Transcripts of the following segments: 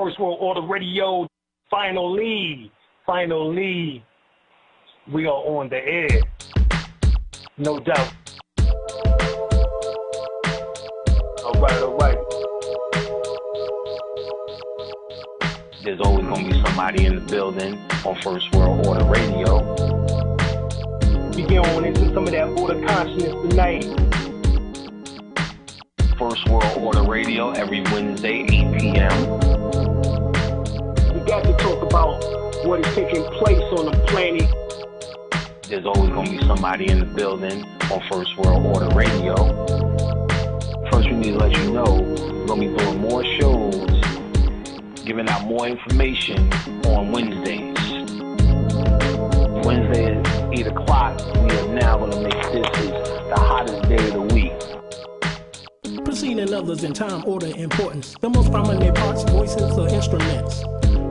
First World Order Radio. Finally, we are on the air. No doubt. All right. There's always going to be somebody in the building on First World Order Radio. We get on into some of that order consciousness tonight. First World Order Radio every Wednesday, 8 p.m. We got to talk about what is taking place on the planet. There's always going to be somebody in the building on First World Order Radio. First, we need to let you know we're going to be doing more shows, giving out more information on Wednesdays. Wednesday at 8 o'clock, we are now going to make this the hottest day of the week. Preceding others in time, order, importance. The most prominent parts, voices, or instruments.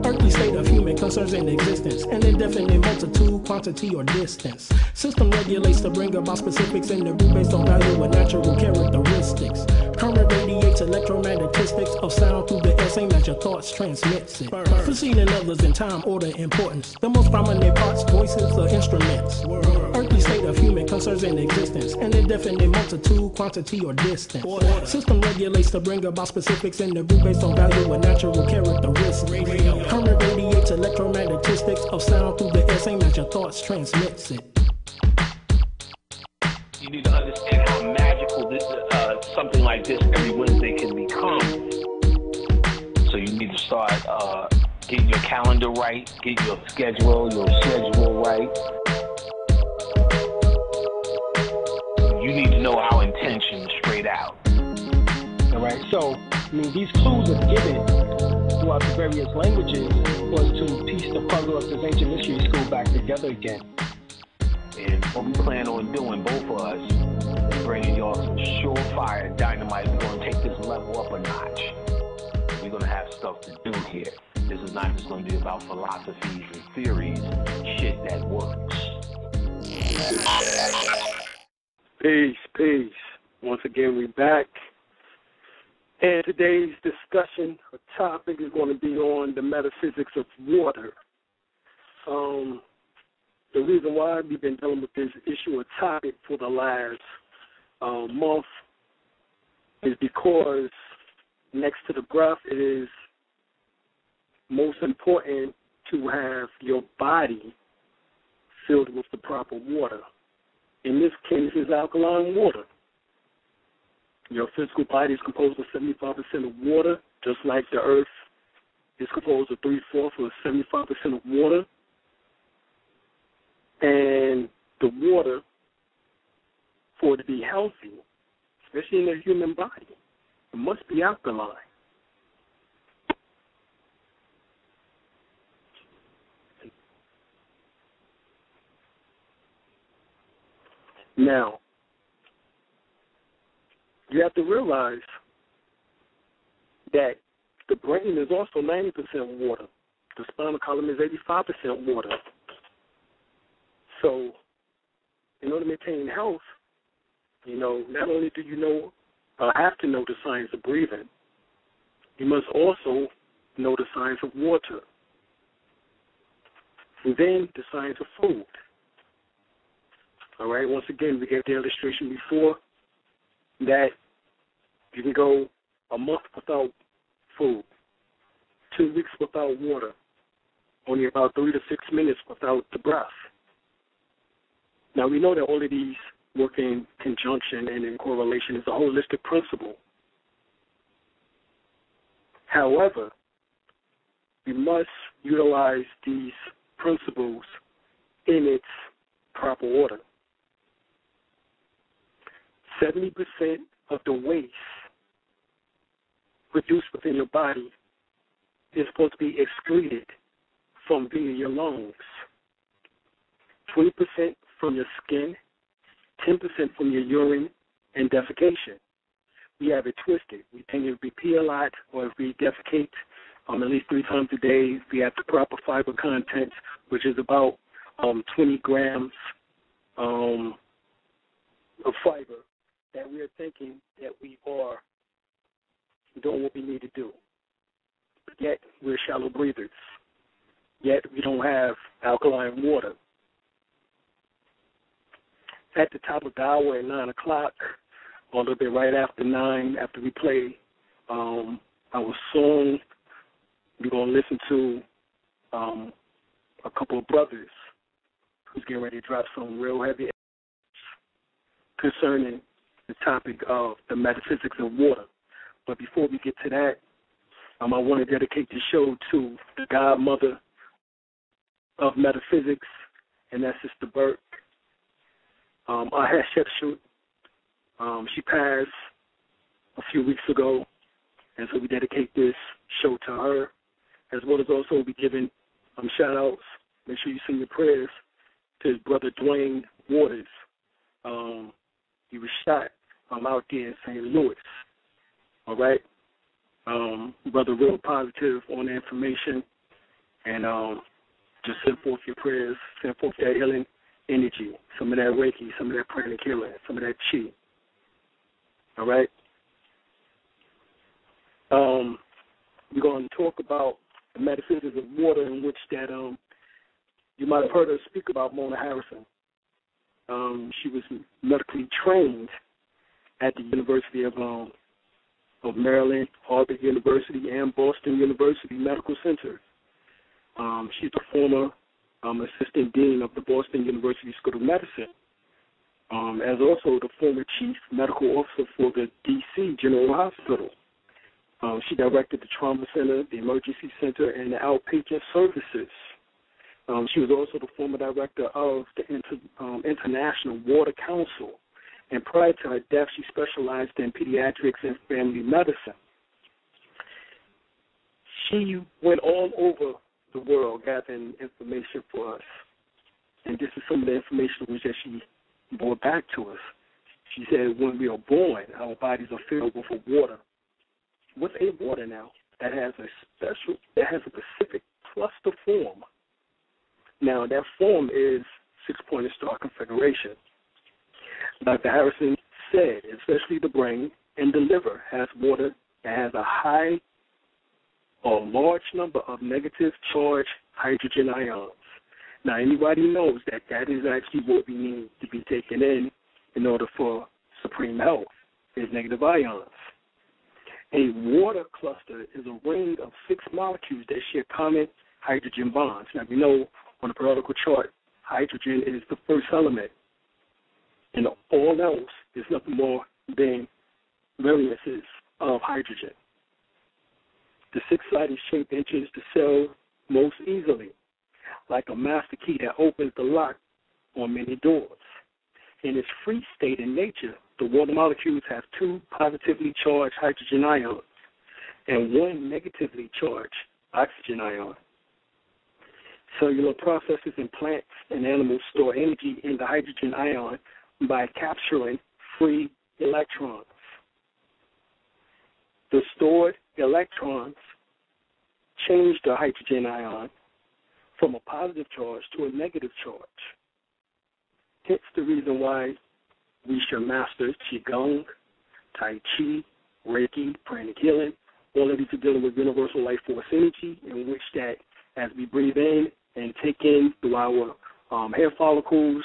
Earthly state of human concerns in existence. An indefinite multitude, quantity, or distance. System regulates to bring about specifics in the root based on value and natural characteristics. Current radiates electromagnetistics of sound through the air, same as your thoughts transmits it. Preceding others in time, order, importance. The most prominent parts, voices, or instruments. Earthly state of human concerns in existence. An indefinite multitude, quantity, or distance. System regulates to bring about specifics in the root based on value and natural characteristics. Current radiates electromagnetistics of sound through the air, same as your thoughts transmits it. You need to understand how magical this, something like this every Wednesday can become. So you need to start getting your calendar right, get your schedule right. You need to know our intention straight out. All right, so I mean, these clues are given throughout the various languages was to piece the puzzle of this ancient mystery school back together again. And what we plan on doing, both of us, is bringing y'all some surefire dynamite. We're going to take this level up a notch. We're going to have stuff to do here. This is not just going to be about philosophies and theories, shit that works. Peace. Once again, we back. And today's discussion or topic is going to be on the metaphysics of water. The reason why we've been dealing with this issue or topic for the last month is because next to the breath, it is most important to have your body filled with the proper water. In this case, it's alkaline water. Your physical body is composed of 75% of water, just like the earth is composed of 3/4 or 75% of water. And the water, for it to be healthy, especially in the human body, it must be alkaline. Now, you have to realize that the brain is also 90% water. The spinal column is 85% water. So in order to maintain health, not only do you have to know the science of breathing, you must also know the science of water. And then the science of food. All right, once again, we gave the illustration before that you can go a month without food, 2 weeks without water, only about 3 to 6 minutes without the breath. Now, we know that all of these work in conjunction and in correlation. It's a holistic principle. However, we must utilize these principles in its proper order. 70% of the waste produced within your body is supposed to be excreted from via your lungs, 20% from your skin, 10% from your urine and defecation. We have it twisted. We think if we pee a lot or if we defecate at least 3 times a day, we have the proper fiber content, which is about 20 grams of fiber, that we are thinking that we are doing what we need to do. yet we're shallow breathers, yet we don't have alkaline water. At the top of the hour at 9 o'clock, or a little bit right after 9, after we play our song, we're going to listen to a couple of brothers who's getting ready to drop some real heavy concerning the topic of the metaphysics of water. But before we get to that, I want to dedicate the show to the godmother of metaphysics, and that's Sister Burke. I had Shepshut. She passed a few weeks ago, and so we dedicate this show to her, as well as also be giving shout-outs. Make sure you send your prayers to his brother Dwayne Waters. He was shot out there in St. Louis, all right? Brother, real positive on the information, and just send forth your prayers, send forth that healing energy, some of that Reiki, some of that Pranic Healing, some of that Qi, all right? We're going to talk about the metaphysics of water, in which that you might have heard her speak about Mona Harrison. She was medically trained at the University of Maryland, Harvard University, and Boston University Medical Center. She's the former assistant dean of the Boston University School of Medicine, as also the former chief medical officer for the D.C. General Hospital. She directed the trauma center, the emergency center, and the outpatient services. She was also the former director of the International Water Council. And prior to her death, she specialized in pediatrics and family medicine. She went all over the world gathering information for us. And this is some of the information which that she brought back to us. She said when we are born, our bodies are filled with water. With a water now that has a specific cluster form. Now that form is 6-pointed star configuration. Dr. Harrison said, especially the brain and the liver has water that has a high or large number of negative charged hydrogen ions. Now anybody knows that that is actually what we need to be taken in order for supreme health is negative ions. A water cluster is a ring of 6 molecules that share common hydrogen bonds. Now, we know on the periodical chart, hydrogen is the first element, and all else is nothing more than variances of hydrogen. The 6-sided shape enters the cell most easily, like a master key that opens the lock on many doors. In its free state in nature, the water molecules have 2 positively charged hydrogen ions and 1 negatively charged oxygen ion. Cellular processes in plants and animals store energy in the hydrogen ion by capturing free electrons. The stored electrons change the hydrogen ion from a positive charge to a negative charge. Hence the reason why we should master Qigong, Tai Chi, Reiki, Pranic Healing. All of these are dealing with universal life force energy, in which that as we breathe in and take in through our hair follicles,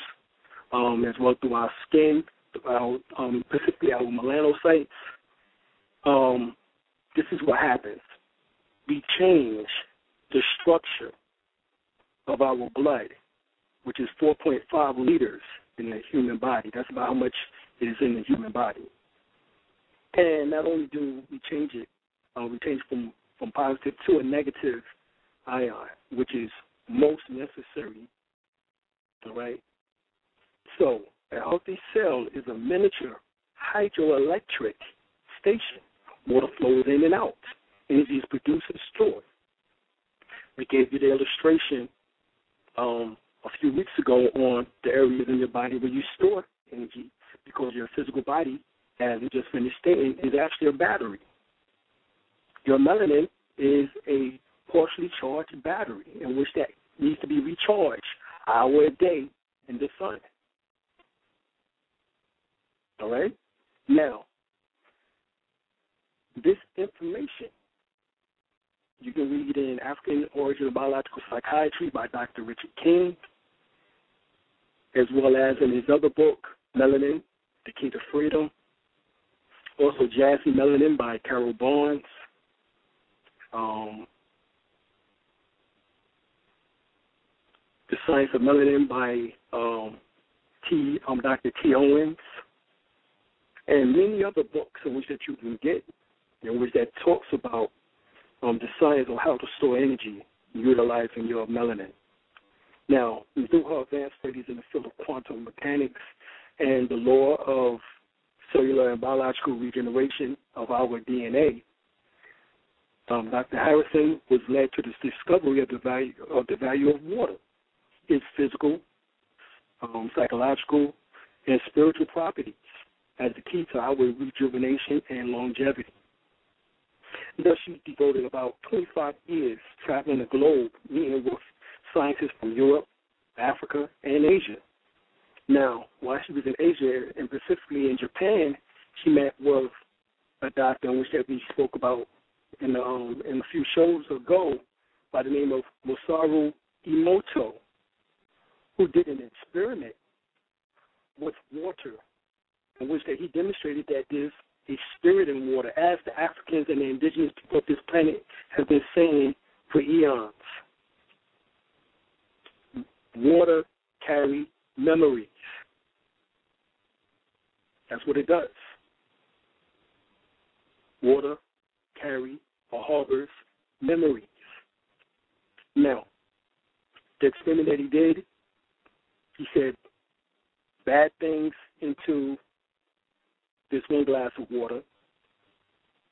as well through our skin, through our, specifically our melanocytes, this is what happens. We change the structure of our blood, which is 4.5 liters in the human body. That's about how much it is in the human body. And not only do we change it, we change from positive to a negative ion, which is most necessary, all right? So a healthy cell is a miniature hydroelectric station. Water flows in and out. Energy is produced and stored. We gave you the illustration a few weeks ago on the areas in your body where you store energy, because your physical body, as we just finished stating, is actually a battery. Your melanin is a partially charged battery in which that needs to be recharged an hour a day in the sun. All right? Now, this information You can read it in African Origin of Biological Psychiatry by Dr. Richard King, as well as in his other book, Melanin, The Key to Freedom. Also, Jazzy Melanin by Carol Barnes. The Science of Melanin by Dr. T Owens, and many other books in which that you can get, in which that talks about the science on how to store energy utilizing your melanin. Now, we do have advanced studies in the field of quantum mechanics and the law of cellular and biological regeneration of our DNA. Dr. Harrison was led to this discovery of the value of water, its physical, psychological, and spiritual properties as the key to our rejuvenation and longevity. Thus, she devoted about 25 years traveling the globe, meeting with scientists from Europe, Africa, and Asia. Now, while she was in Asia, and specifically in Japan, she met with a doctor which that we spoke about in a few shows ago by the name of Masaru Emoto, who did an experiment with water in which that he demonstrated that there's a spirit in water, as the Africans and the indigenous people of this planet have been saying for eons. Water carries memories. That's what it does. Water carries or harbors memories. Now, the experiment that he did, he said bad things into this one glass of water.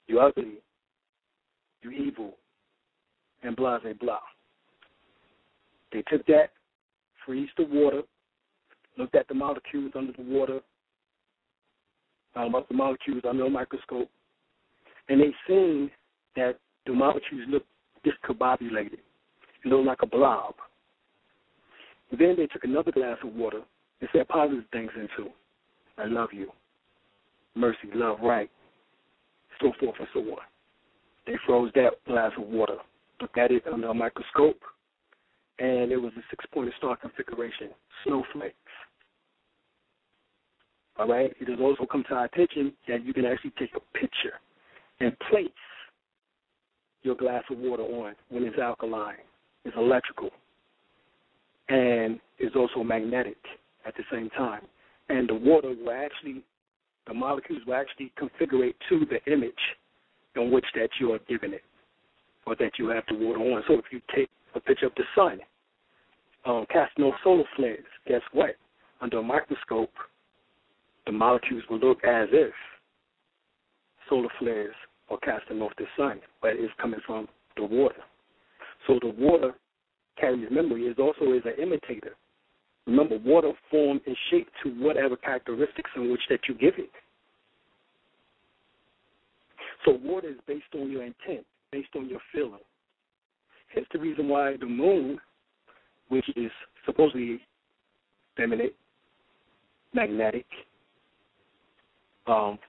You're ugly. You're evil. And blah, blah, blah. They took that, freeze the water, looked at the molecules under the water, found out the molecules under a microscope, and they seen that the molecules looked discombobulated. It looked like a blob. Then they took another glass of water and said positive things into it. I love you. Mercy, love, right, so forth and so on. They froze that glass of water, looked at it under a microscope, and it was a 6-pointed star configuration, snowflakes. All right? It has also come to our attention that you can actually take a picture and place your glass of water on when it's alkaline. It's electrical, and it's also magnetic at the same time. And the water will actually, the molecules will actually configurate to the image in which that you are giving it or that you have the water on. So if you take a picture of the sun, casting off solar flares, guess what? Under a microscope, the molecules will look as if solar flares are casting off the sun, but it's coming from the water. So the water carries memory. It also is an imitator. Remember, water form and shape to whatever characteristics in which that you give it. So water is based on your intent, based on your feeling. Hence the reason why the moon, which is supposedly feminine, magnetic,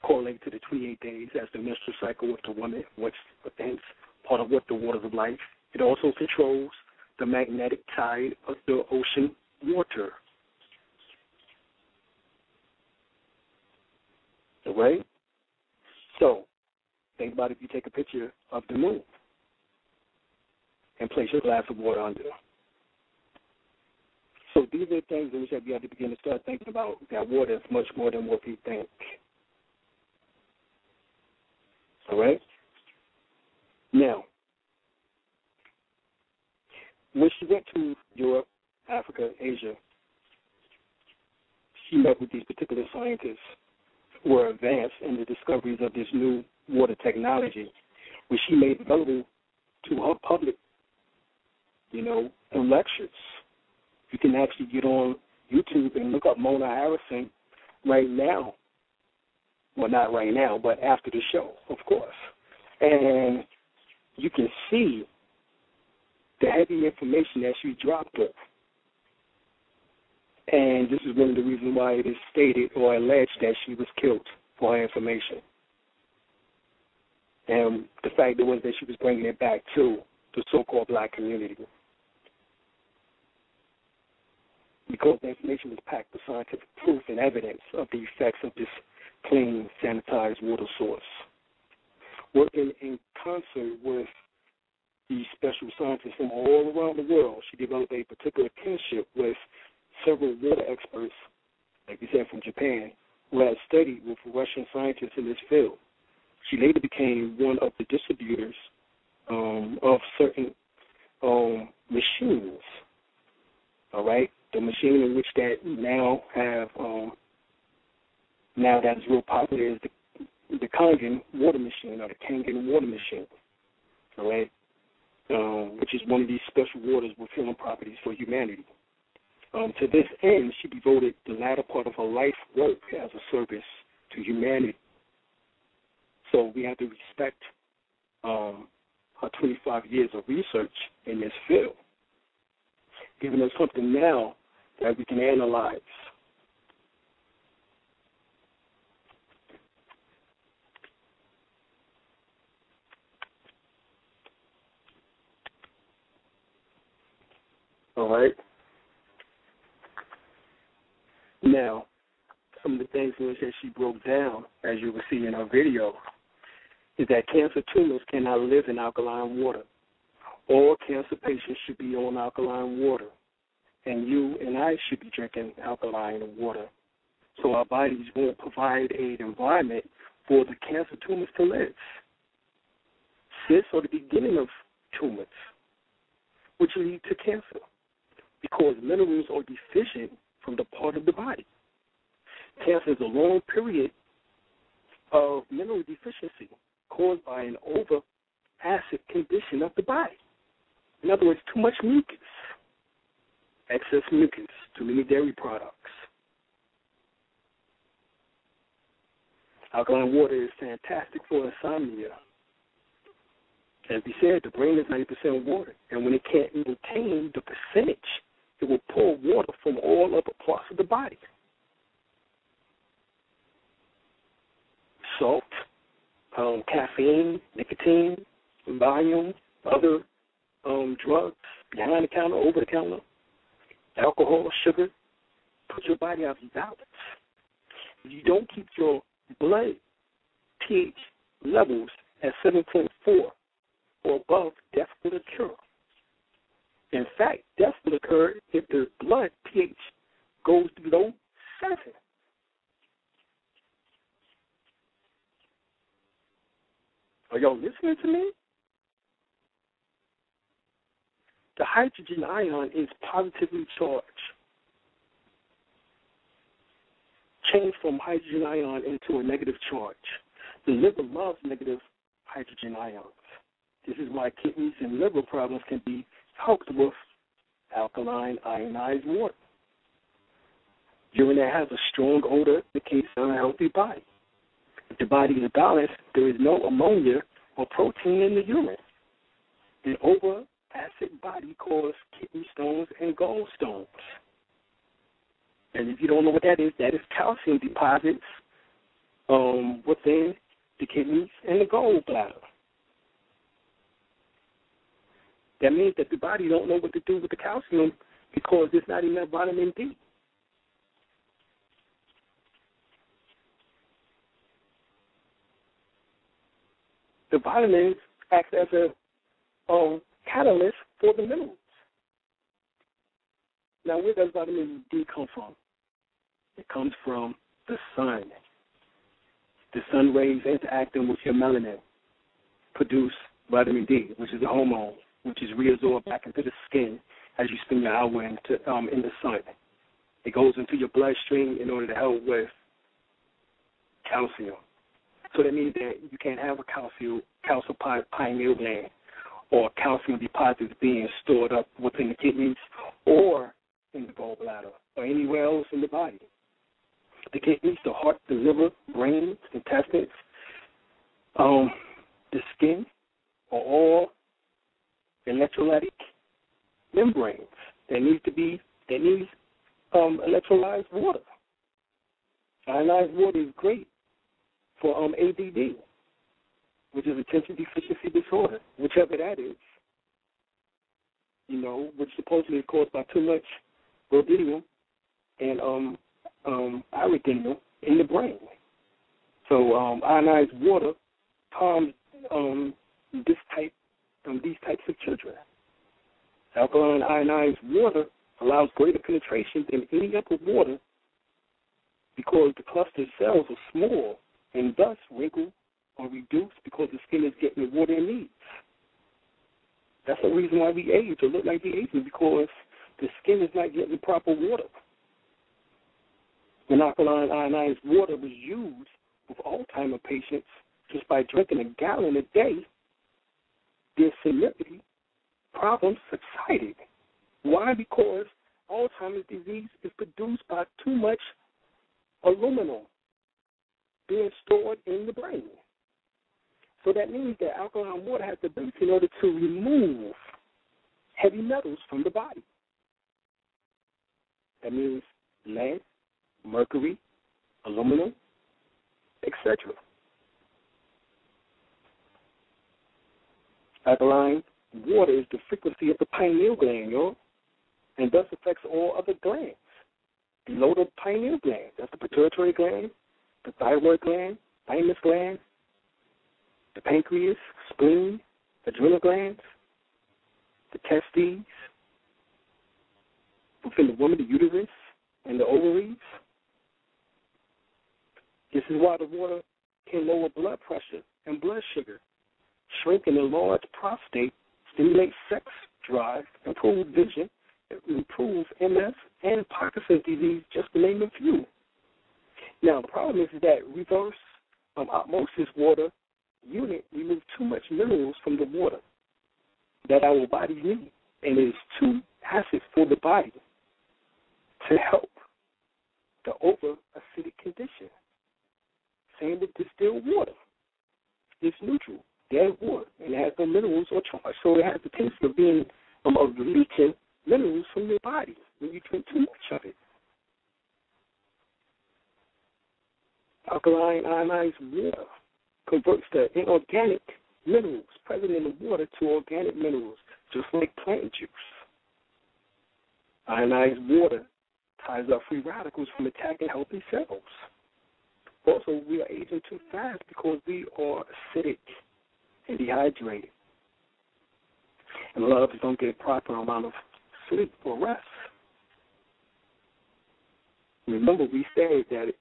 correlated to the 28 days as the menstrual cycle of the woman, which hence part of what the waters of life. It also controls the magnetic tide of the ocean water. All right? So, think about if you take a picture of the moon and place your glass of water under. So these are things that we should be able to begin to start thinking about, that water is much more than what we think. All right? Now, when she went to Europe, Africa, Asia, she met with these particular scientists who were advanced in the discoveries of this new water technology, which she made available to her public, in lectures. You can actually get on YouTube and look up Mona Harrison right now. Well, not right now, but after the show, of course. And you can see the heavy information that she dropped with. And this is one of the reasons why it is stated or alleged that she was killed for her information. And the fact was that she was bringing it back to the so-called black community, because the information was packed with scientific proof and evidence of the effects of this clean, sanitized water source. Working in concert with these special scientists from all around the world, she developed a particular kinship with several water experts, like we said, from Japan, who had studied with Russian scientists in this field. She later became one of the distributors of certain machines, all right? The machine in which that now have, now that is real popular is the Kangen water machine, or the Kangen water machine, all right? Which is one of these special waters with healing properties for humanity. To this end, she devoted the latter part of her life work as a service to humanity. So we have to respect her 25 years of research in this field, giving us something now that we can analyze. All right. Now, some of the things that she broke down, as you will see in her video, is that cancer tumors cannot live in alkaline water. All cancer patients should be on alkaline water, and you and I should be drinking alkaline water. So our bodies won't provide an environment for the cancer tumors to live. Cysts are the beginning of tumors, which lead to cancer, because minerals are deficient from the part of the body. Cancer is a long period of mineral deficiency caused by an over-acid condition of the body. In other words, too much mucus, excess mucus, too many dairy products. Alkaline water is fantastic for insomnia. As we said, the brain is 90% water, and when it can't maintain the percentage, it will pull water from all other parts of the body. Salt, caffeine, nicotine, volume, other drugs, behind the counter, over the counter, alcohol, sugar, put your body out of balance. If you don't keep your blood pH levels at 7.4 or above, death will occur. In fact, death will occur if the blood pH goes below 7. Are y'all listening to me? The hydrogen ion is positively charged. Change from hydrogen ion into a negative charge. The liver loves negative hydrogen ions. This is why kidneys and liver problems can be helped with alkaline ionized water. Urine that has a strong odor indicates an unhealthy body. If the body is balanced, there is no ammonia or protein in the urine. An over-acid body causes kidney stones and gallstones. And if you don't know what that is calcium deposits within the kidneys and the gallbladder. That means that the body don't know what to do with the calcium because there's not enough vitamin D. The vitamins act as a catalyst for the minerals. Now, where does vitamin D come from? It comes from the sun. The sun rays interacting with your melanin produce vitamin D, which is a hormone, which is reabsorbed back into the skin as you spend your hour in the sun. It goes into your bloodstream in order to help with calcium. So that means that you can't have a calcium pineal gland or calcium deposits being stored up within the kidneys or in the gallbladder or anywhere else in the body. The kidneys, the heart, the liver, brain, intestines, the skin are all electrolytic membranes that needs electrolyzed water. Ionized water is great for ADD, which is attention deficiency disorder, whichever that is. you know, which supposedly is caused by too much rhodinium and iridinium in the brain. So ionized water calms these types of children. Alkaline ionized water allows greater penetration than any other water because the cluster cells are small and thus wrinkle or reduce because the skin is getting the water it needs. That's the reason why we age or look like we age, because the skin is not getting the proper water. When alkaline ionized water was used with Alzheimer's patients, just by drinking a gallon a day, their senility problems subsided. Why? Because Alzheimer's disease is produced by too much aluminum being stored in the brain. So that means that alkaline water has the base in order to remove heavy metals from the body. That means lead, mercury, aluminum, etc. Alkaline water is the frequency of the pineal gland, y'all, and thus affects all other glands. Below the pineal gland, that's the pituitary gland, the thyroid gland, thymus gland, the pancreas, spleen, adrenal glands, the testes, within the woman, the uterus, and the ovaries. This is why the water can lower blood pressure and blood sugar, shrink an enlarged prostate, stimulate sex drive, improve vision, improve MS, and Parkinson's disease, just to name a few. Now, the problem is that reverse osmosis water unit removes too much minerals from the water that our bodies need, and it is too acid for the body to help the over-acidic condition. Same with distilled water. It's neutral, dead water, and it has no minerals or charge, so it has the tendency of being of leaching minerals from your body when you drink too much of it. Alkaline ionized water converts the inorganic minerals present in the water to organic minerals, just like plant juice. Ionized water ties up free radicals from attacking healthy cells. Also, we are aging too fast because we are acidic and dehydrated. And lovers don't get a proper amount of sleep or rest. Remember, we said that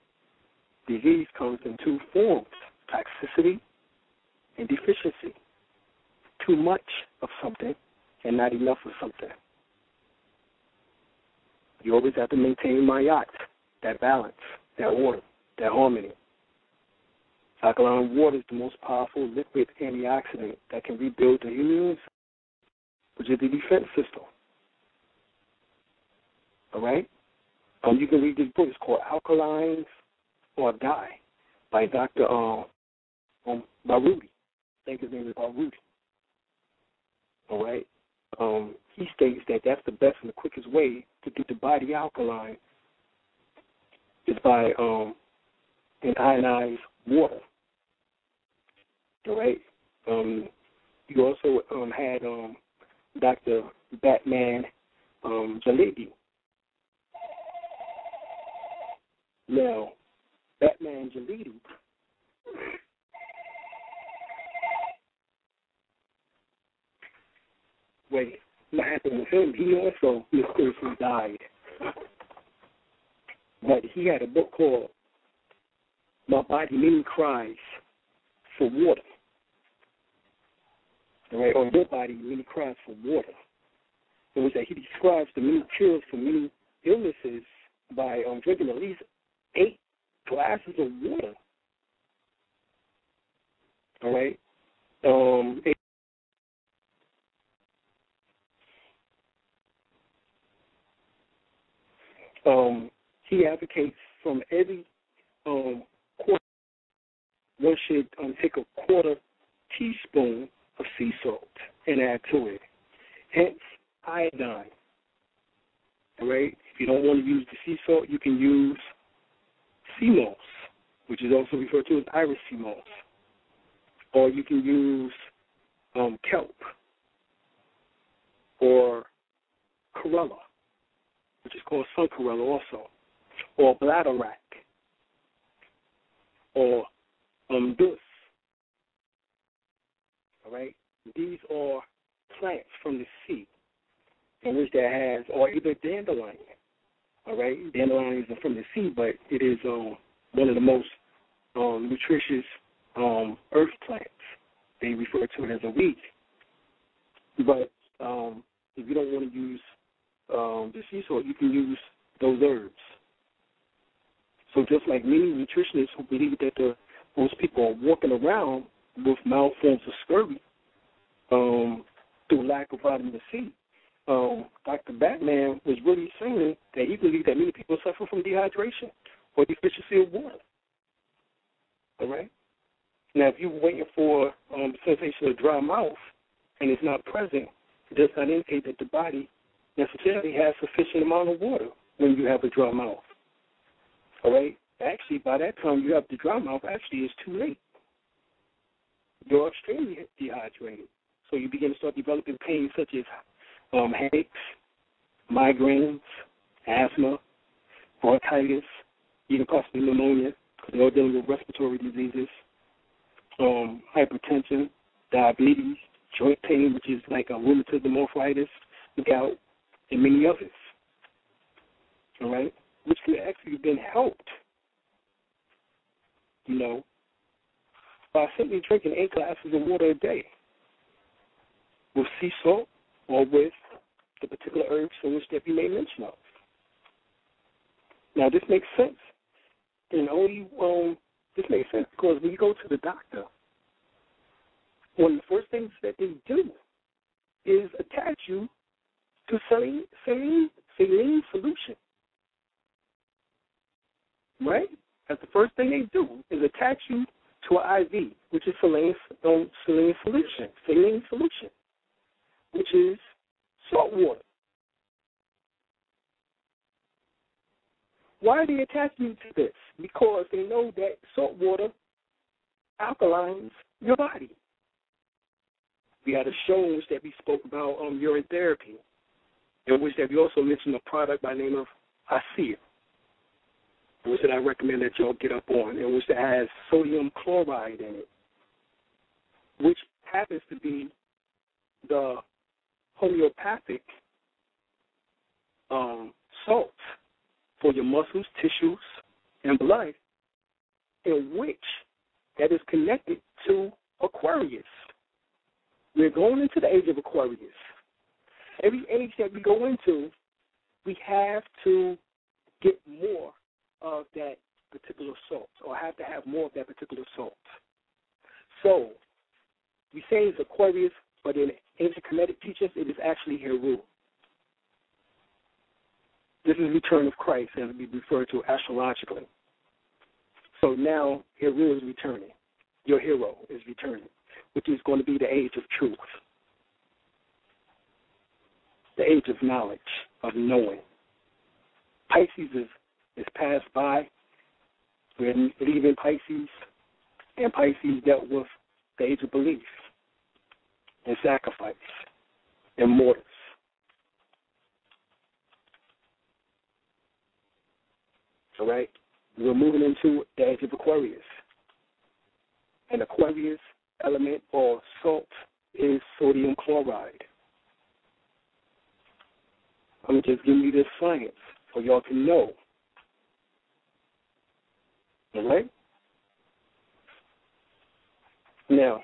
disease comes in two forms, toxicity and deficiency. Too much of something and not enough of something. You always have to maintain my yacht, that balance, that order, that harmony. Alkaline water is the most powerful liquid antioxidant that can rebuild the immune system, which is the defense system. All right? You can read this book. It's called Alkalines or Die by Dr. Baruti. I think his name is Baruti. All right? He states that that's the best and the quickest way to get the body alkaline is by an ionized water. All right? You also had Dr. Batmanghelidj. Now, Batmanghelidj what happened with him, he also mysteriously died. But he had a book called My Body Many Cries for Water. Right? Or Your Body Many Cries for Water. It was that he describes the many cures for many illnesses by drinking at least 8 glasses of water. All right? He advocates from every quarter, one should take a quarter teaspoon of sea salt and add to it. Hence, iodine. All right? If you don't want to use the sea salt, you can use sea moss, which is also referred to as Irish sea moss. Or you can use kelp or corella, which is called sun corella also, or bladder rack, or umdus. All right? These are plants from the sea in which there has, or either dandelion. All right? Dandelion is from the sea, but it is one of the most nutritious earth plants. They refer to it as a weed. But if you don't want to use the sea salt, you can use those herbs. So just like many nutritionists who believe that most people are walking around with mild forms of scurvy through lack of vitamin C, Dr. Batman was really saying that he believed that many people suffer from dehydration or deficiency of water. All right? Now, if you're waiting for sensation of dry mouth and it's not present, it does not indicate that the body necessarily has sufficient amount of water when you have a dry mouth. All right? Actually, by that time you have the dry mouth, actually it's too late. You're extremely dehydrated. So you begin to start developing pains such as headaches, migraines, asthma, bronchitis, even possibly pneumonia, because they're all dealing with respiratory diseases, hypertension, diabetes, joint pain, which is like a rheumatism, arthritis, gout, and many others, all right, which could actually have been helped, you know, by simply drinking 8 glasses of water a day with sea salt or with the particular herbs in which that you made mention of. Now, this makes sense. And only this makes sense because when you go to the doctor, one of the first things that they do is attach you to saline solution, right? That's the first thing they do is attach you to an IV, which is saline solution, which is salt water. Why are they attaching you to this? Because they know that salt water alkalines your body. We had a show in which that we spoke about urine therapy, in which that we also mentioned a product by the name of ISEA, which that I recommend that y'all get up on, and which that has sodium chloride in it, which happens to be the homeopathic salt for your muscles, tissues, and blood, in which that is connected to Aquarius. We're going into the age of Aquarius. Every age that we go into, we have to get more of that particular salt, or have to have more of that particular salt. So, we say it's Aquarius, but in ancient Kemetic teachings, it is actually Heru. This is return of Christ, as we refer to astrologically. So now, Heru is returning. Your hero is returning, which is going to be the age of truth, the age of knowledge, of knowing. Pisces is passed by. We're leaving Pisces, and Pisces dealt with the age of belief and sacrifice and mortars. All right? We're moving into the age of Aquarius. And Aquarius element or salt is sodium chloride. I'm just giving you this science so y'all can know. All right? Now,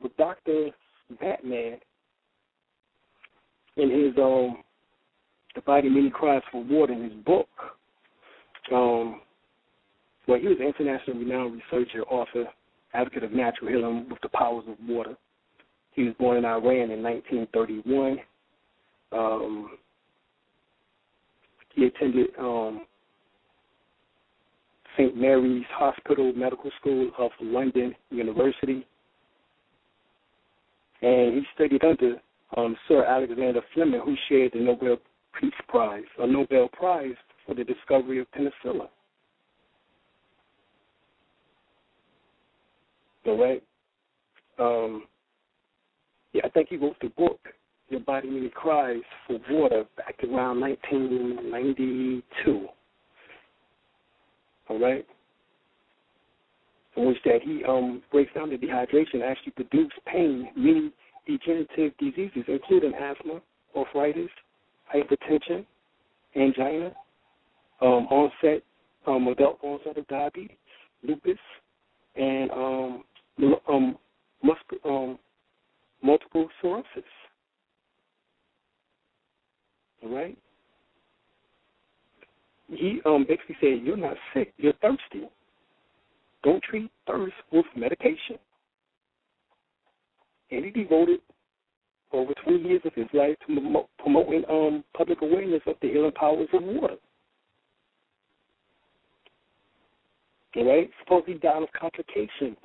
with Dr. Batman in his The Body Many Cries for Water, in his book, well, he was an internationally renowned researcher, author, advocate of natural healing with the powers of water. He was born in Iran in 1931. He attended St. Mary's Hospital Medical School of London University, and he studied under Sir Alexander Fleming, who shared the Nobel Peace Prize, a Nobel Prize for the discovery of penicillin. All right? Yeah, I think he wrote the book, Your Body Really Cries for Water, back around 1992. All right? In which that he breaks down the dehydration actually produce pain, many degenerative diseases, including asthma, arthritis, hypertension, angina, adult onset of diabetes, lupus, and multiple sclerosis. All right? He basically said, you're not sick, you're thirsty. Don't treat thirst with medication. And he devoted over 20 years of his life to promoting public awareness of the healing powers of water. All right? Supposedly died of complications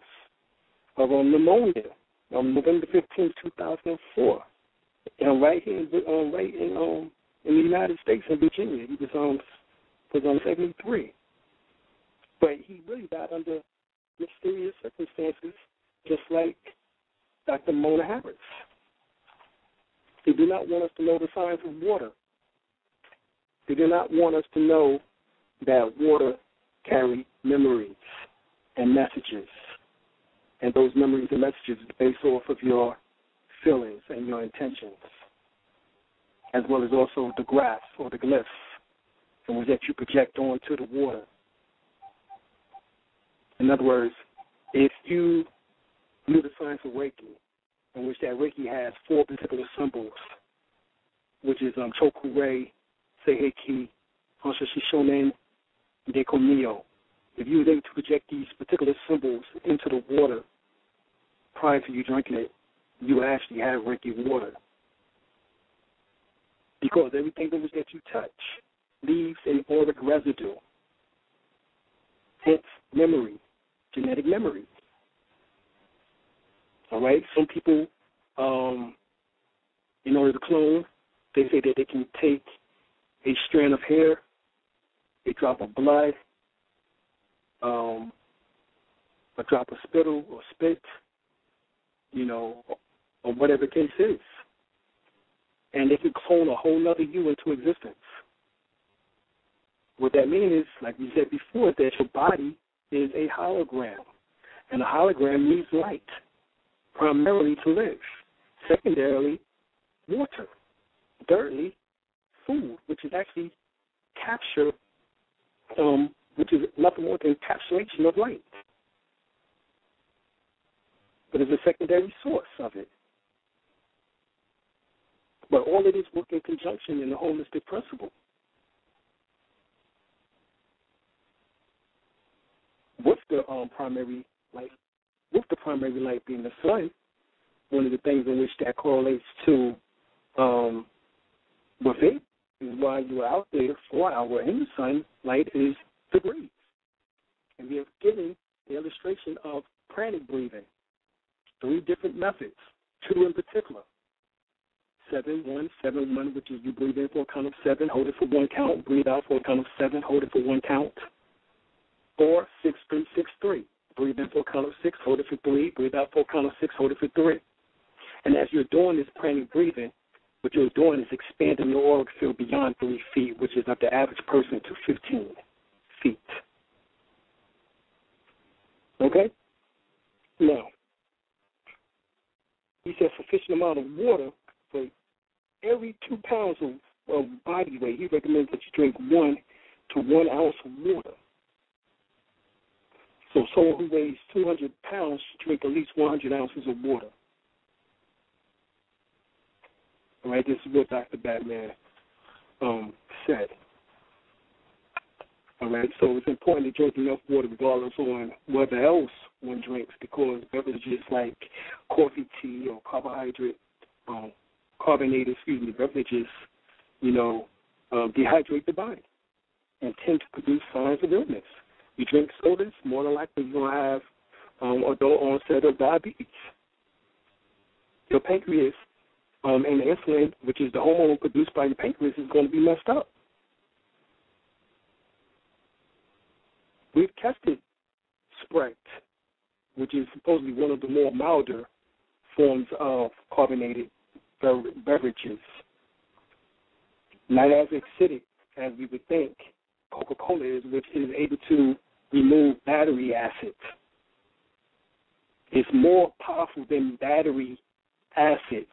of pneumonia on November 15, 2004. And right here, in the United States, in Virginia, he was 73. But he really died under mysterious circumstances, just like Dr. Mona Harris. They do not want us to know the signs of water. They do not want us to know that water carries memories and messages. And those memories and messages are based off of your feelings and your intentions, as well as also the grasp or the glyphs that you project onto the water. In other words, if you knew the science of Reiki, in which that Reiki has four particular symbols, which is Chokurei, Seheiki, Hoshoshishomen, Dekomio. If you were able to project these particular symbols into the water prior to you drinking it, you actually have Reiki water. Because everything that you touch leaves an auric residue. Hence, memory, genetic memory. All right? Some people, in order to clone, they say that they can take a strand of hair, a drop of blood, a drop of spittle or spit, or whatever the case is. And they can clone a whole other you into existence. What that means is, like we said before, that your body is a hologram. And a hologram needs light, primarily to live. Secondarily, water. Thirdly, food, which is actually capture, which is nothing more than encapsulation of light. But it's a secondary source of it. But all of this work in conjunction in the holistic principle. What's the primary light? With the primary light being the sun, one of the things in which that correlates to with it is while you're out there for an hour in the sun, light is degrees. And we have given the illustration of pranic breathing, 3 different methods, 2 in particular. 7-1-7-1, which is you breathe in for a count of 7, hold it for 1 count, breathe out for a count of 7, hold it for 1 count. Or 6-3-6-3. Breathe in for a count of 6, hold it for 3. Breathe out for a count of 6, hold it for 3. And as you're doing this pranic breathing, what you're doing is expanding your auric field beyond 3 feet, which is up the average person to 15 feet. Okay? Now, he said sufficient amount of water for every 2 pounds of body weight. He recommends that you drink 1 to 1 ounce of water. So someone who weighs 200 pounds should drink at least 100 ounces of water. All right, this is what Dr. Batman said. All right, so it's important to drink enough water regardless on whether else one drinks, because beverages like coffee, tea, or carbonated beverages, dehydrate the body and tend to produce signs of illness. You drink sodas, more than likely you're going to have adult onset of diabetes. Your pancreas and the insulin, which is the hormone produced by your pancreas, is going to be messed up. We've tested Sprite which is supposedly one of the more milder forms of carbonated beverages. Not as acidic as we would think Coca-Cola is, which is able to remove battery acid. It's more powerful than battery acid.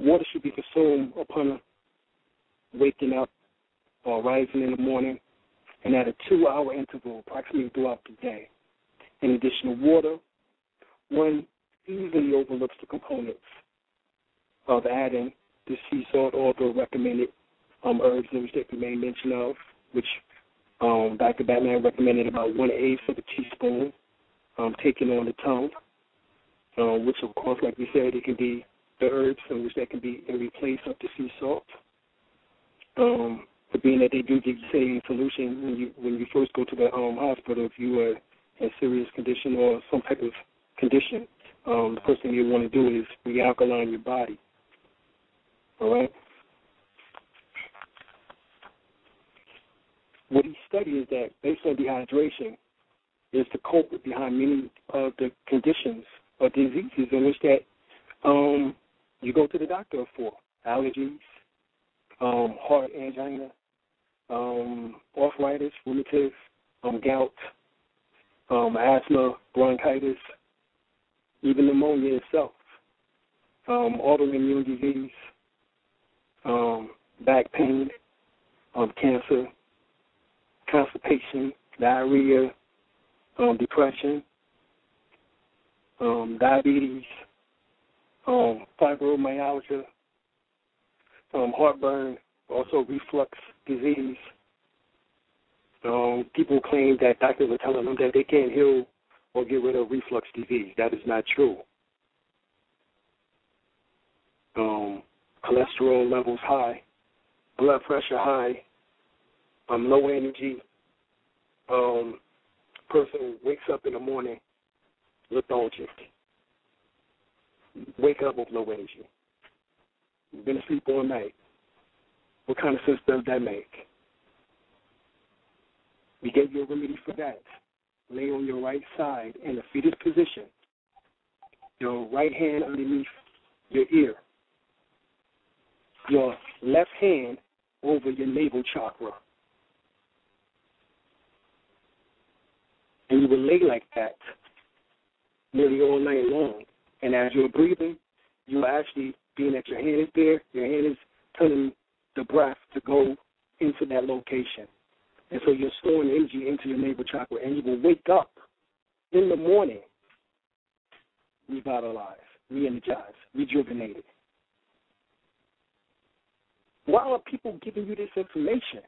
Water should be consumed upon waking up or rising in the morning and at a 2-hour interval approximately throughout the day. In addition to water, one easily overlooks the components of adding the sea salt or the recommended herbs that we made mention of, which Dr. Batman recommended about 1/8 of a teaspoon taken on the tongue, which, of course, like we said, it can be the herbs in which that can be in replace of the sea salt. But being that they do give you saline solution when you first go to the hospital, if you are in serious condition or some type of condition, the first thing you want to do is re-alkaline your body. All right? What he studied is that based on dehydration is the culprit behind many of the conditions or diseases in which that you go to the doctor for. Allergies, heart angina, arthritis, rheumatism, gout, asthma, bronchitis, even pneumonia itself, autoimmune disease, back pain, cancer, constipation, diarrhea, depression, diabetes, fibromyalgia, heartburn, also reflux disease. People claim that doctors are telling them that they can't heal or get rid of reflux disease. That is not true. Cholesterol levels high, blood pressure high, low energy. Person wakes up in the morning lethargic. Wake up with low energy. Been asleep all night. What kind of sense does that make? We gave you a remedy for that. Lay on your right side in the fetus position, your right hand underneath your ear, your left hand over your navel chakra. And you will lay like that nearly all night long. And as you're breathing, you are actually being that your hand is there, your hand is telling the breath to go into that location. And so you're storing energy into your navel chakra, and you will wake up in the morning revitalized, re-energized, rejuvenated. Why are people giving you this information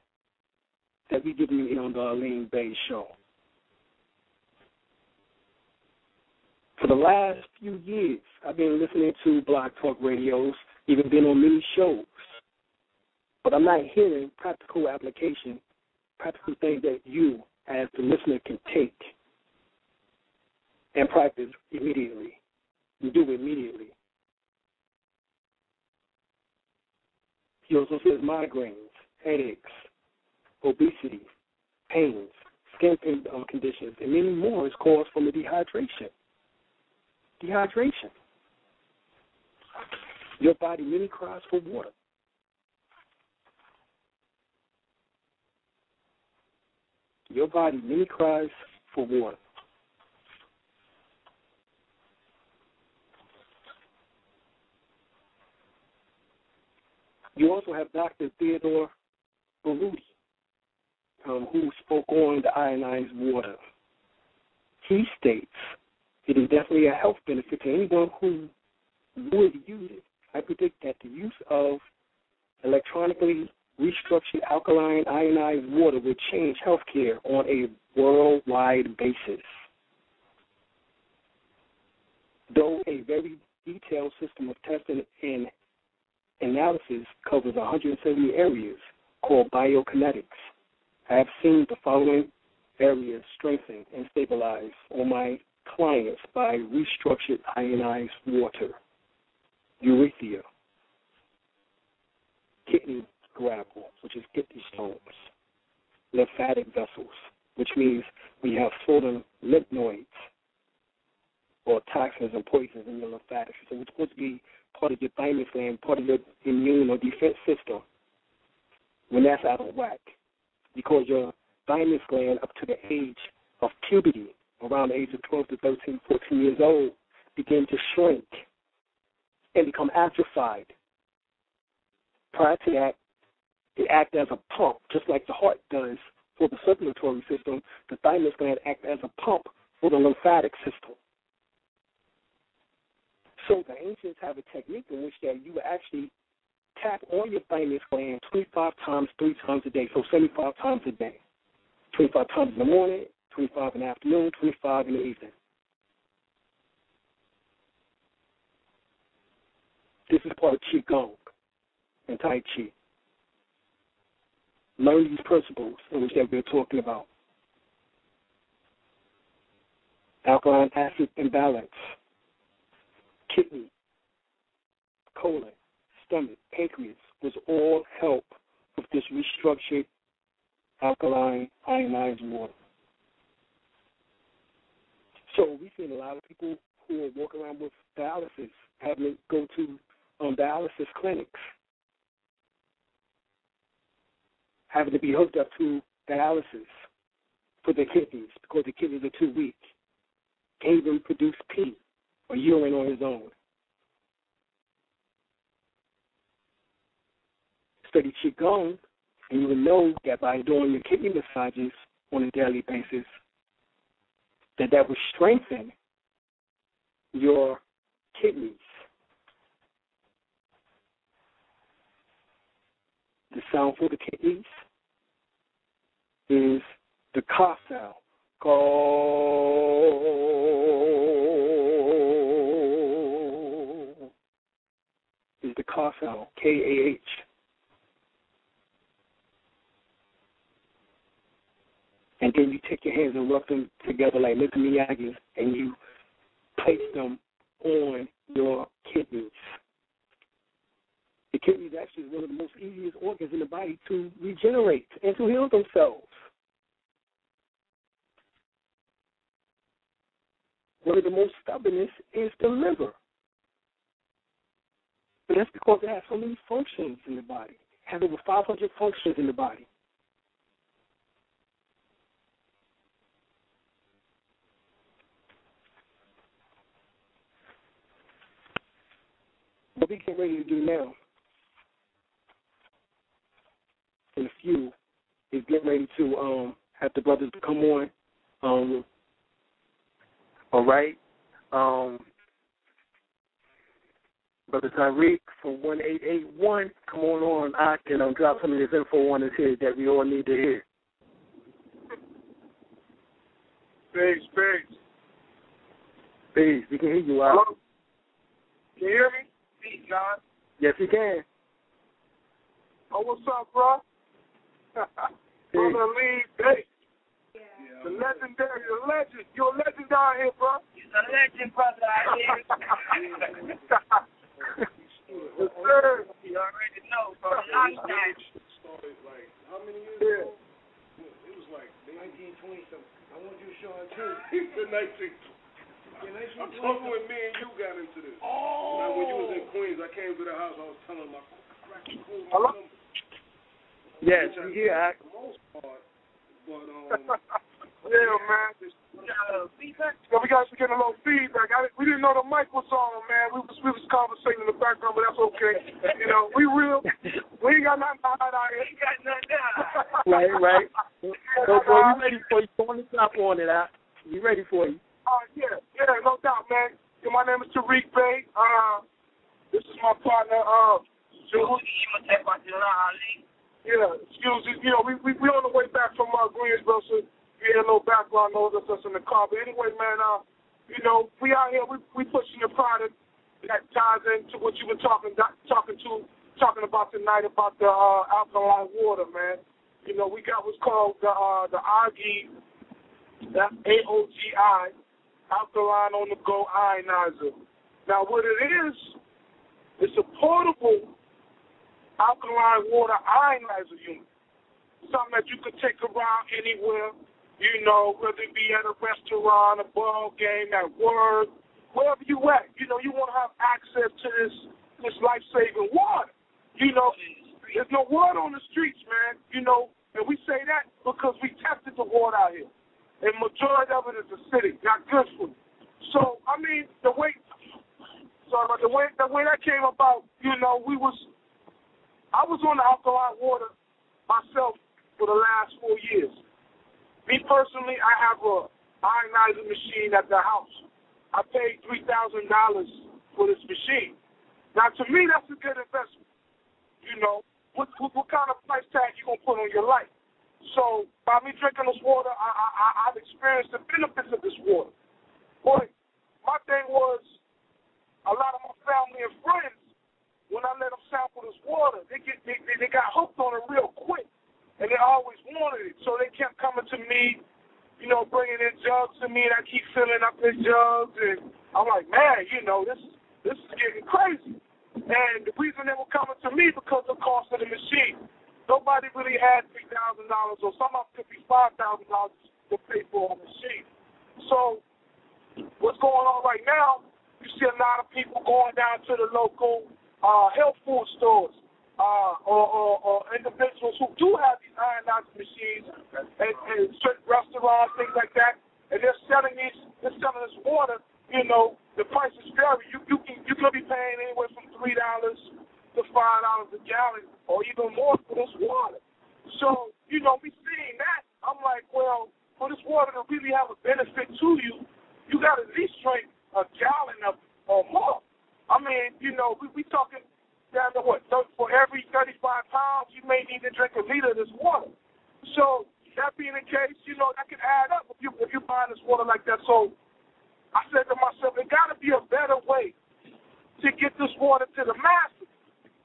that we're giving you here on the Arlene Bay Show? For the last few years, I've been listening to Blog Talk radios, even been on many shows, but I'm not hearing practical application, practical things that you, as the listener, can take and practice immediately. You do it immediately. He also says migraines, headaches, obesity, pains, skin conditions, and many more is caused from the dehydration. Dehydration. Your body really cries for water. Your body many cries for water. You also have Dr. Theodore Berluti, who spoke on the ionized water. He states it is definitely a health benefit to anyone who would use it. I predict that the use of electronically restructured alkaline ionized water will change healthcare on a worldwide basis. Though a very detailed system of testing and analysis covers 170 areas called biokinetics, I have seen the following areas strengthened and stabilized on my clients by restructured ionized water. urethia, kidney gravel, which is kidney stones, lymphatic vessels, which means we have certain lymph nodes or toxins and poisons in the lymphatic system, which is supposed to be part of your thymus gland, part of your immune or defense system. When that's out of whack, because your thymus gland up to the age of puberty, around the age of 12 to 13, 14 years old, begin to shrink and become atrophied. Prior to that, it acts as a pump, just like the heart does for the circulatory system. The thymus gland acts as a pump for the lymphatic system. So the ancients have a technique in which that you actually tap on your thymus gland 25 times, 3 times a day, so 75 times a day. 25 times in the morning, 25 in the afternoon, 25 in the evening. This is part of Qigong and Tai Chi. Learn these principles in which that we're talking about. Alkaline acid imbalance, kidney, colon, stomach, pancreas was all help with this restructured alkaline ionized water. So we've seen a lot of people who are walking around with dialysis, having to go to dialysis clinics, having to be hooked up to dialysis for their kidneys because the kidneys are too weak, can't even produce pee or urine on his own. Study Qigong, and you will know that by doing your kidney massages on a daily basis, that will strengthen your kidneys. The sound for the kidneys is the cough sound. Go is the cough sound, K-A-H. And then you take your hands and rub them together like Mr. Miyagi, and you place them on your kidneys. The kidneys actually is one of the most easiest organs in the body to regenerate and to heal themselves. One of the most stubbornness is the liver. But that's because it has so many functions in the body. It has over 500 functions in the body. What we get ready to do now, in a few, is get ready to have the brothers to come on. All right. Brother Tyreek from 1881, come on. I can drop some of this info on us here that we all need to hear. Peace. Peace, we can hear you out. Hello? Can you hear me? Pete, John. Yes, you can. Oh, what's up, bro? Brother Lee Bates. Yeah. The legendary, the legend. You're a legend down here, bro. You're a legend, brother. Yes, sir. You already know, bro. Started like how many years ago? It was like 1920 something. I want you to show it too. The 1920. I'm talking when me and you got into this. Oh. Now, when you was in Queens, I came to the house. I was telling my hello? Yes, you hear I. But, yeah, man. We got to get a little feedback. We didn't know the mic was on, man. We was conversating in the background, but that's okay. You know, we real. We ain't got nothing to hide out here. We ain't got nothing to hide. Right. So, boy, you ready for you? Don't stop on it, out. We ready for you. Yeah, no doubt, man. My name is Tariq Bey. This is my partner, Dr. Imhotep. Yeah, excuse me. You know, we on the way back from Greensboro, so we had no background noise of us in the car. But anyway, man, you know, we out here. We pushing the product that ties into what you were talking about tonight about the alkaline water, man. You know, we got what's called the AOGI. That's AOGI. Alkaline on the go ionizer. Now, what it is, It's a portable alkaline water ionizer unit, something that you could take around anywhere, you know, whether it be at a restaurant, a ball game, at work, wherever you at. You know, you want to have access to this life-saving water. You know, there's no water on the streets, man, you know, and we say that because we tested the water out here. And majority of it is acidic, not good for you. So, I mean, the way that came about, you know, I was on the alkaline water myself for the last 4 years. Me personally, I have a ionizer machine at the house. I paid $3,000 for this machine. Now, to me, that's a good investment. You know, what kind of price tag you gonna put on your life? So by me drinking this water, I've experienced the benefits of this water. Boy, my thing was a lot of my family and friends. When I let them sample this water, they got hooked on it real quick, and they always wanted it. So they kept coming to me, you know, bringing in jugs to me, and I keep filling up their jugs. And I'm like, man, you know, this is getting crazy. And the reason they were coming to me because of the cost of the machine. Nobody really had $3,000, or some of them could be $5,000 to pay for a machine. So what's going on right now, you see a lot of people going down to the local health food stores, or individuals who do have these ionized machines and certain restaurants, things like that, and they're selling this water. You know, the prices vary. You could be paying anywhere from $3 to $5 a gallon, or even more for this water. So, you know, me seeing that, I'm like, well, for this water to really have a benefit to you, you got to at least drink a gallon of or more. I mean, you know, we talking down to what? So for every 35 pounds, you may need to drink a liter of this water. So that being the case, you know, that can add up if you're buying this water like that. So I said to myself, there got to be a better way to get this water to the masses.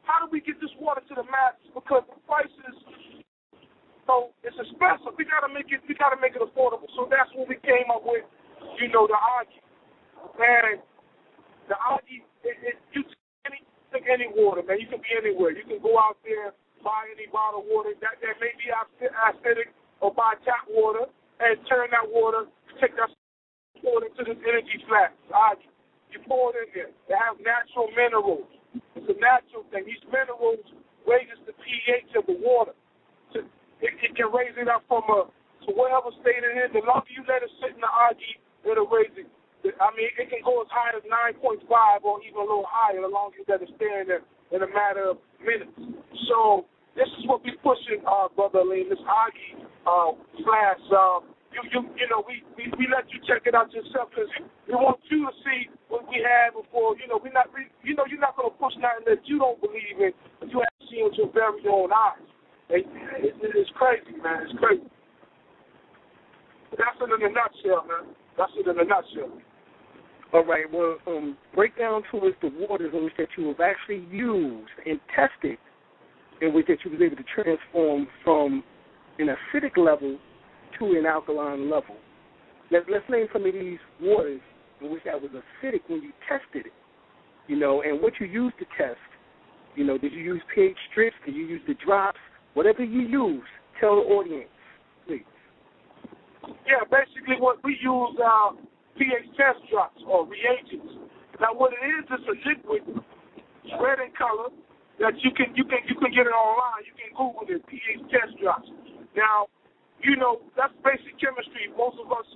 How do we get this water to the masses? Because the prices, so it's expensive. We got to make it affordable. So that's what we came up with, you know, the AOGI. And the AOGI, you take any water, man. You can be anywhere. You can go out there, buy any bottled water that may be acidic, or buy tap water and turn that water, take that water to this energy flask. AOGI. You pour it in there. They have natural minerals. It's a natural thing. These minerals raises the pH of the water. So it can raise it up from to whatever state it is. The longer you let it sit in the AOGI, it'll raise it. I mean, it can go as high as 9.5 or even a little higher, as long as you let it stand there in a matter of minutes. So this is what we're pushing, Brother Lee, this AOGI flash. You know, we let you check it out yourself because we want you to see what we had before. You know, you're not going to push nothing that you don't believe in, but you haven't seen with your very own eyes. It's crazy, man. It's crazy. That's it in a nutshell, man. That's it in a nutshell. All right, well, break down to us the waters in which that you have actually used and tested, in which that you was able to transform from an acidic level to an alkaline level. Let's name some of these waters in which that was acidic when you tested it, you know, and what you used to test. You know, did you use pH strips? Did you use the drops? Whatever you use, tell the audience, please. Yeah, basically what we use are pH test drops or reagents. Now what it is, it's a liquid, red in color, that you can get it online. You can Google it, pH test drops. Now, you know, that's basic chemistry. Most of us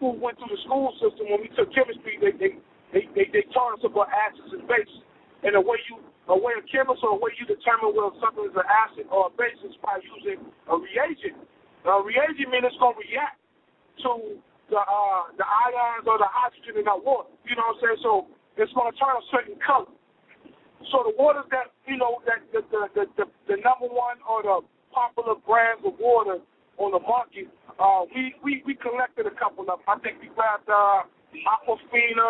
who went through the school system, when we took chemistry, they taught us about acids and bases. And a way a chemist, or a way you determine whether something is an acid or a base, is by using a reagent. Now, a reagent means it's gonna react to the ions or the oxygen in our water. You know what I'm saying? So it's going to turn a certain color. So the waters that, you know, that the number one or the popular brands of water on the market, we collected a couple of them. I think we grabbed Aquafina,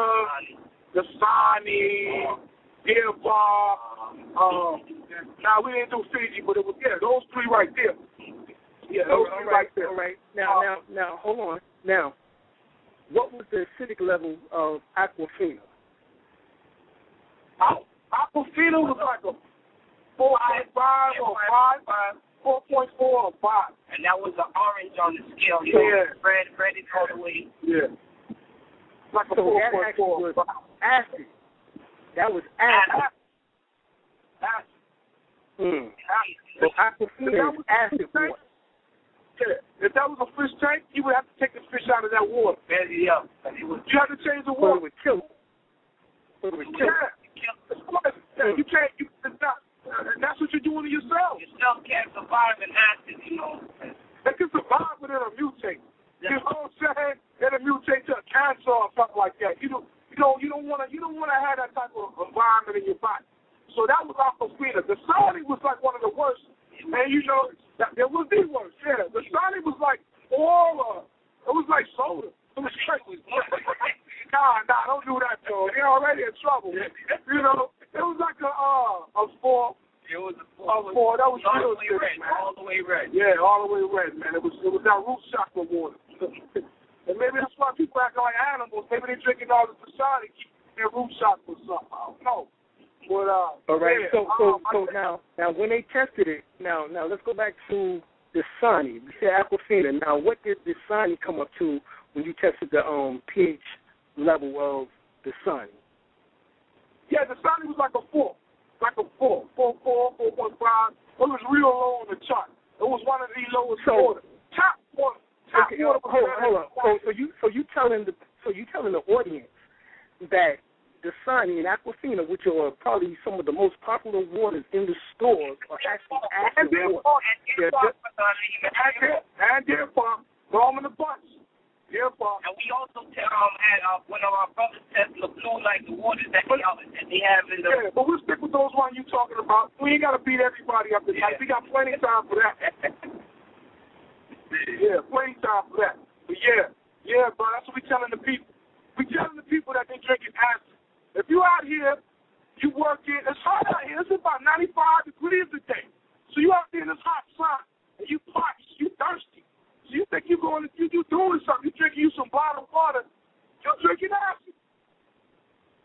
Dasani, Dibba. Now, we didn't do Fiji, but it was, yeah, those three right there. Yeah, all right. Now, hold on. Now, what was the acidic level of Aquafina? Aquafina hard by 4.4 a box. And that was an orange on the scale. You know, Fred is all the way. Yeah. Like a 4.4 box. Acid. That was acid. Acid. Mm. So Aquafina is acid water. If that was a fish tank, you would have to take the fish out of that water. Yeah. You have to change the water. It would kill it. It would kill it. You can't. You, that's what you're doing to yourself. Yourself can't survive an acid, you know. They can survive, but it'll mutate. You know what I'm saying? It'll mutate to a cancer or something like that. You don't want to have that type of environment in your body. So that was Aquafina. Dasani was like one of the worst. And you know, there was the worst. Yeah, Dasani was like oil. It was like soda. It was crazy. Nah, don't do that, though. You're already in trouble. You know, it was like a four. It was a four. That was all the way red. All the way red. Yeah, all the way red, man. It was that root chakra water. And maybe that's why people acting like animals. Maybe they're drinking all the Dasani, their root chakra or something. I don't know. But, all right. Yeah, so now when they tested it, now let's go back to Dasani. We said Aquafina. Now, what did Dasani come up to when you tested the pH level of Dasani? Yeah, Dasani was like a 4.5. It was real low on the chart. It was one of the lowest orders. Top one. Hold on. So you telling the audience that Dasani and Aquafina, which are probably some of the most popular waters in the stores, are actually acid water. And therefore, Rome in the bunch. Therefore. And we also had one of our brothers test Le Bleu, like the waters that they have in the... Yeah, but we'll stick with those ones you're talking about. We ain't got to beat everybody up tonight. Yeah. We got plenty of time for that. Yeah, plenty of time for that. But yeah, bro, that's what we're telling the people. We're telling the people that they're drinking acid. If you out here, you working, it's hot out here. It's about 95 degrees today. So you out there in this hot sun, and you parched, you thirsty. So you think you doing something. You drinking you some bottled water. You're drinking acid.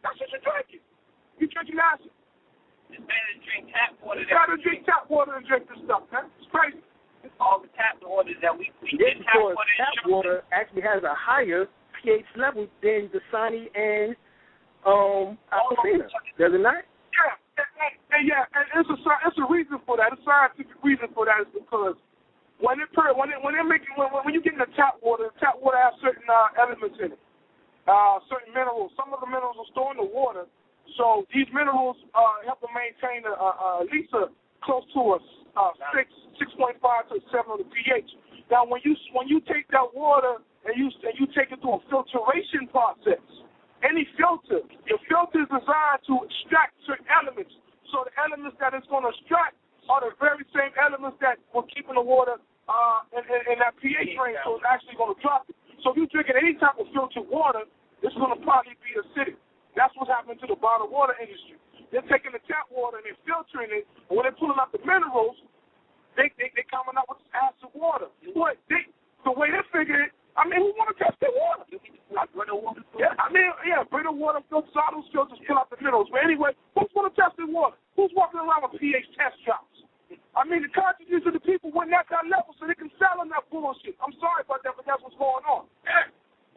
That's what you're drinking. You're drinking acid. It's better to drink tap water. It's better to drink tap water than drink this stuff, man. It's crazy. All the tap water that we did tap water. Tap water actually has a higher pH level than Dasani and Aquafina, does it not? Yeah, and it's a reason for that. A scientific reason for that is because when you get into tap water has certain elements in it, certain minerals. Some of the minerals are stored in the water, so these minerals help to maintain at least close to a 6.5 to 7 on the pH. Now, when you take that water and you take it through a filtration process, any filter, the filter is designed to extract certain elements. So the elements that it's going to extract are the very same elements that were keeping the water in that pH range, so it's actually going to drop it. So if you're drinking any type of filtered water, it's going to probably be acidic. That's what's happening to the bottled water industry. They're taking the tap water and they're filtering it, and when they're pulling out the minerals, they're coming out with acid water. But the way they figure it, I mean, who want to test their water? Brita water filters, all those filters fill out the minerals. But anyway, who's want to test their water? Who's walking around with pH test drops? I mean, the consciousness of the people went at that level so they can sell on that bullshit. I'm sorry about that, but that's what's going on.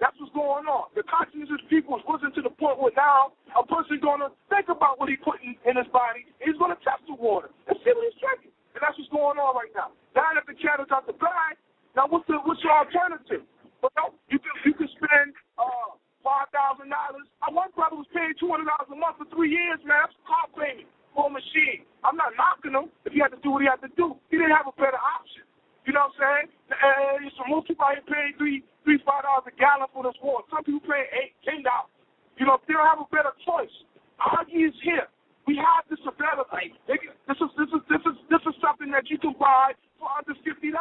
That's what's going on. The consciousness of the people wasn't to the point where now a person's going to think about what he's putting in his body. He's going to test the water and see what he's drinking. And that's what's going on right now. Now that the cat is out the bag, now what's your alternative? But no, you can spend $5,000. One brother was paying $200 a month for 3 years, man. That's a car payment for a machine. I'm not knocking him if he had to do what he had to do. He didn't have a better option. You know what I'm saying? So most people out here paying $5 a gallon for this water. Some people paying $8, $10. You know, if they don't have a better choice. AOGI is here. We have this availability. This is something that you can buy for under $50. It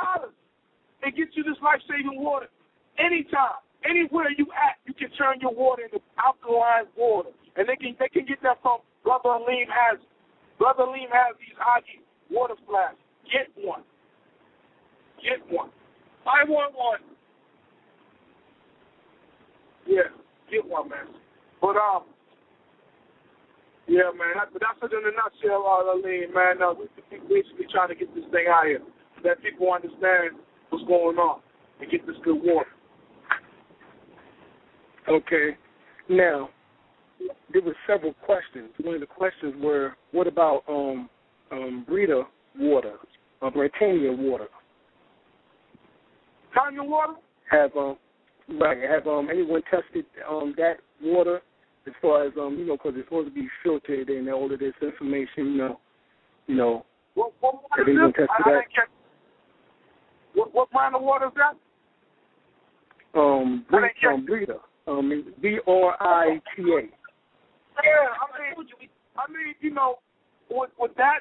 gets you this life-saving water. Anytime, anywhere you at, you can turn your water into alkaline water. And they can get that from Brother Aleem has it. Brother Aleem has these AOGI water flasks. Get one. I want one. Yeah, get one, man. But Yeah, man. But that's it in a nutshell, Arlene, man. We basically trying to get this thing out here so that people understand what's going on and get this good water. Okay. Now, there were several questions. One of the questions were, what about Brita water or Britannia water? Britannia water? Have anyone tested that water as far as, you know, because it's supposed to be filtered and all of this information, you know. What is this? I didn't catch. What kind of water is that? Brita. B-R-I-T-A. Yeah, I mean, you know, with that,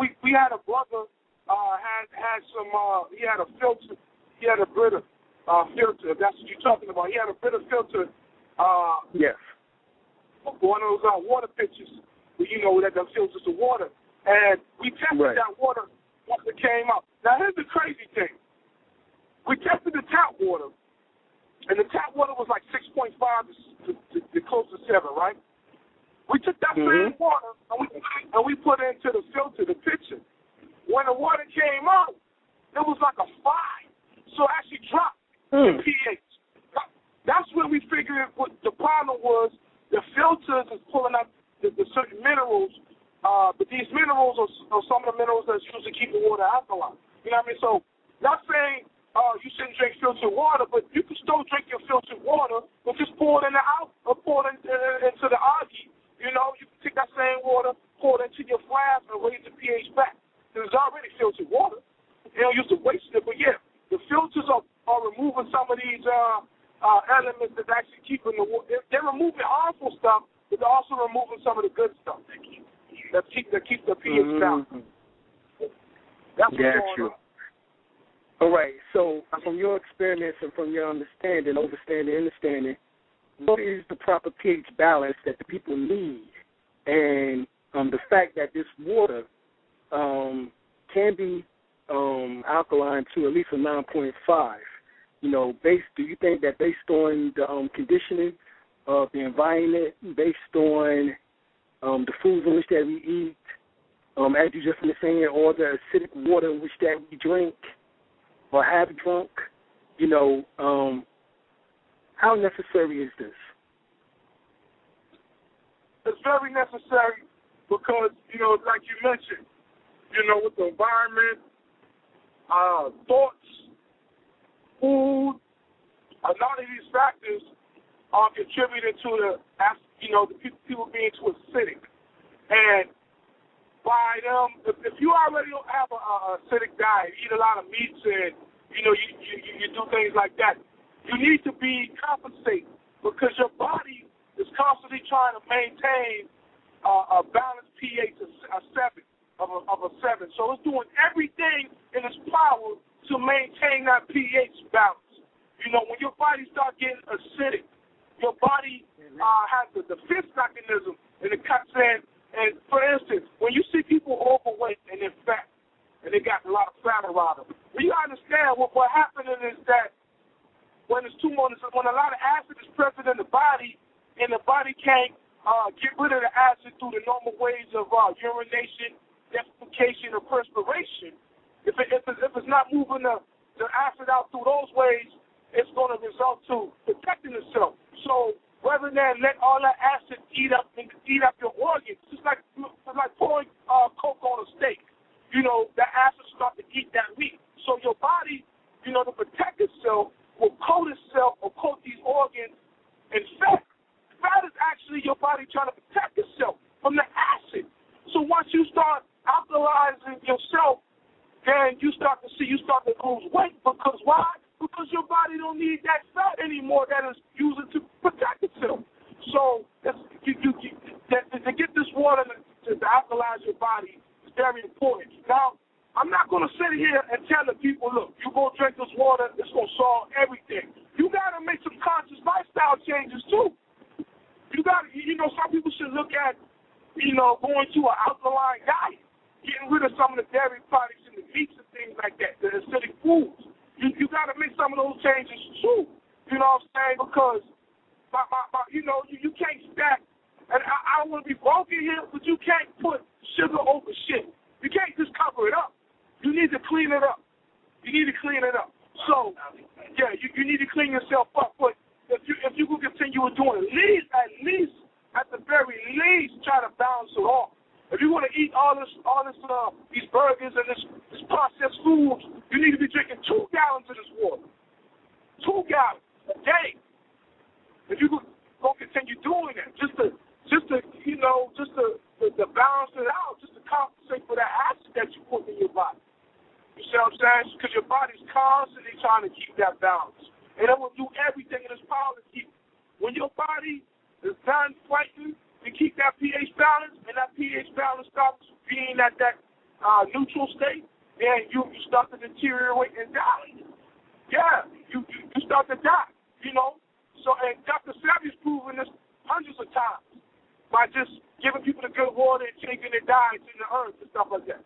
we had a brother had some. He had a filter. He had a Brita filter. If that's what you're talking about. He had a Brita filter. Yes. One of those water pitchers, you know, that filters the water, and we tested that water once it came up. Now here's the crazy thing: we tested the tap water. And the tap water was like 6.5 to close to 7, right? We took that same water and we put it into the filter, the pitcher. When the water came out, it was like a 5. So it actually dropped the pH. That's when we figured what the problem was. The filters is pulling up the certain minerals, but these minerals are some of the minerals that's used to keep the water alkaline. You know what I mean? So not saying you shouldn't drink filtered water, but you can still drink your filtered water, but just pour it in the out or pour it into the AOGI. You know, you can take that same water, pour it into your flask, and raise the pH back. It's already filtered water. You don't use to waste it, but yeah, the filters are removing some of these elements that's actually keeping the water. They're removing harmful stuff, but they're also removing some of the good stuff that keep the pH down. That's what's going on. All right, so from your experiments and from your understanding, what is the proper pH balance that the people need? And the fact that this water can be alkaline to at least a 9.5, you know, do you think that based on the conditioning of the environment, based on the foods in which that we eat, as you just been saying, all the acidic water in which that we drink, or have drunk, you know, how necessary is this? It's very necessary because, you know, like you mentioned, you know, with the environment, thoughts, food, a lot of these factors are contributing to the people being too acidic. And by them, if you already have an acidic diet, you eat a lot of meats and, you know, you do things like that, you need to be compensated because your body is constantly trying to maintain a balanced pH of a 7. So it's doing everything in its power to maintain that pH balance. You know, when your body starts getting acidic, your body has the defense mechanism and it cuts in. And, for instance, when you see people overweight and they're fat, and they got a lot of fat around them, well, you understand what happening is that when there's too much, when a lot of acid is present in the body, and the body can't get rid of the acid through the normal ways of urination, defecation, or perspiration, if it's not moving the acid out through those ways, it's going to result to protecting itself. So rather than let all that acid eat up your organs, it's like pouring Coke on a steak. You know, that acid starts to eat that meat. So your body, you know, to protect itself, will coat itself or coat these organs in fat. Fat is actually your body trying to protect itself from the acid. So once you start alkalizing yourself, then you start to lose weight because why? Because your body don't need that fat anymore that is using to protect itself. So to get this water to alkalize your body is very important. Now, I'm not going to sit here and tell the people, look, you go drink this water, it's going to solve everything. You got to make some conscious lifestyle changes, too. You got to, you know, some people should look at, you know, going to an alkaline diet, getting rid of some of the dairy products and the meats and things like that, the acidic foods. You got to make some of those changes, too. You know what I'm saying? Because, you know, you can't stack. And I don't want to be broken here, but you can't put sugar over shit. You can't just cover it up. You need to clean it up. You need to clean it up. So, yeah, you need to clean yourself up. But if you can continue doing it, at least, at the very least, try to balance it off. If you want to eat all these burgers and this processed food, you need to be drinking 2 gallons of this water. 2 gallons a day. If you could go continue doing that, just to balance it out, just to compensate for that acid that you put in your body. You see what I'm saying? Because your body's constantly trying to keep that balance, and it will do everything in its power to keep. When your body is done fighting to keep that pH balance, and that pH balance stops being at that neutral state, then you start to deteriorate and die. Yeah, you start to die, you know. So, and Dr. Savvy's proven this hundreds of times by just giving people the good water and taking their diets in the earth and stuff like that,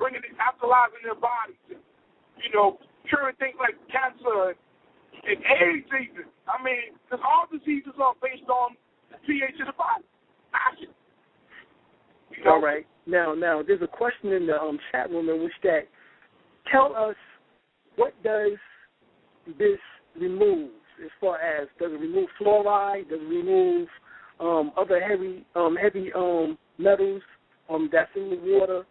bringing it, alkalizing their bodies, and, you know, curing things like cancer and AIDS even. I mean, because all diseases are based on the pH of the body. Acid. You know? All right. Now, there's a question in the chat room in which that tell us what does this remove? As far as, does it remove fluoride? Does it remove other heavy metals that's in the water?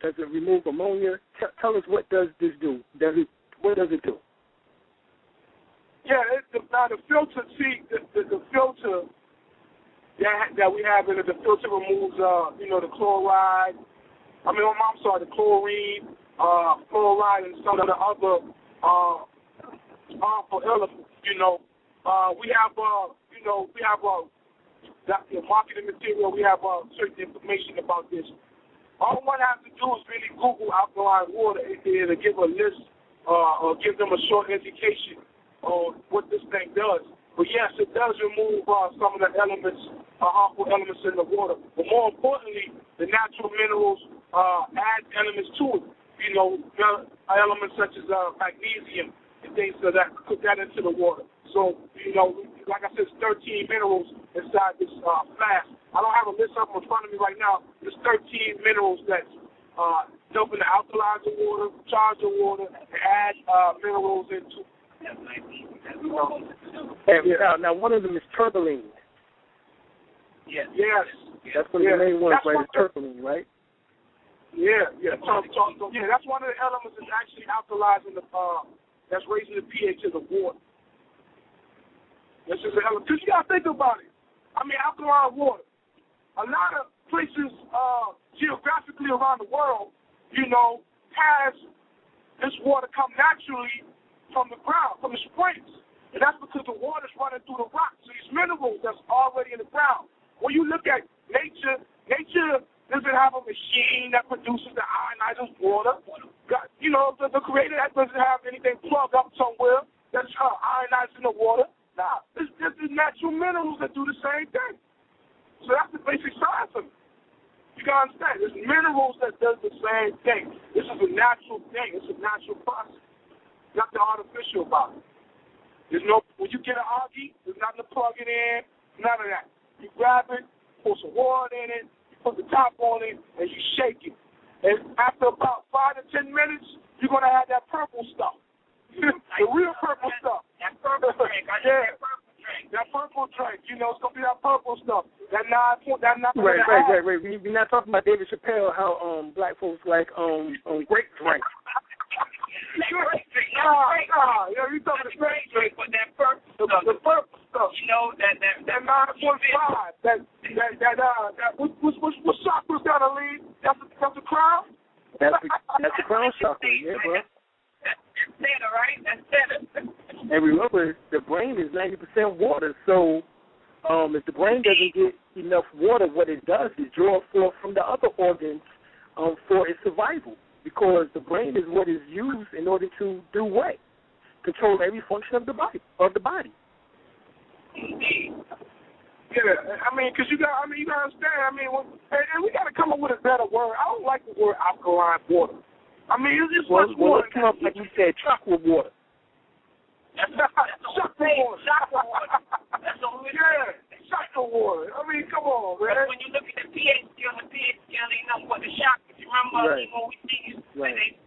Does it remove ammonia? Tell us, what does this do? What does it do? Yeah, the filter. See, the filter that we have in it, the filter removes, the chloride. I mean, I'm sorry, the chlorine, fluoride, and some of the other. Harmful elements, you know. We have the marketing material. We have certain information about this. All one has to do is really Google alkaline water and give a list or give them a short education on what this thing does. But yes, it does remove some of the elements, harmful elements in the water. But more importantly, the natural minerals add elements to it. You know, elements such as magnesium. And things so that put that into the water. So, you know, like I said, it's 13 minerals inside this flask. I don't have a list of them in front of me right now. There's 13 minerals that's helping to alkalize the water, charge the water, and add minerals into Now, one of them is turbaline. Yes. That's one of the main ones, right? It's turbaline, right? Yeah, that's one of the elements that's actually alkalizing the that's raising the pH of the water. This is an element. Because you got to think about it. I mean, alkaline water. A lot of places geographically around the world, you know, has this water come naturally from the ground, from the springs. And that's because the water's running through the rocks. So these minerals that's already in the ground. When you look at nature doesn't have a machine that produces the ionized water. You know, the creator that doesn't have anything plugged up somewhere that's ionizing the water. Nah, it's just the natural minerals that do the same thing. So that's the basic science of it. You got to understand, it's minerals that does the same thing. This is a natural thing. It's a natural process. Nothing artificial about it. There's no, when you get an AOGI, there's nothing to plug it in, none of that. You grab it, pour some water in it, put the top on it, and you shake it. And after about 5 to 10 minutes, you're going to have that purple stuff. The real purple stuff. That purple drink. Yeah. That purple drink. You know, it's going to be that purple stuff. Right. We're not talking about David Chappelle, how black folks like grape drink. You're talking about grape drink, but that purple stuff. The purple stuff. You know, that 9.5. That what chakras that'll lead? That's the crown? That's the crown chakra, yeah, bro. That's center, right? That's center. And remember, the brain is 90% water, so if the brain doesn't get enough water, what it does is draw forth from the other organs for its survival, because the brain is what is used in order to do what? Control every function of the body. Yeah, I mean, because you got to understand, I mean, and we got to come up with a better word. I don't like the word alkaline water. I mean, it's just much water. Let's come up, like you said, chakra water. That's chakra water. That's yeah, crystal water. I mean, come on, man. When you look at the pH scale ain't nothing but the chakras. You remember when we see you when they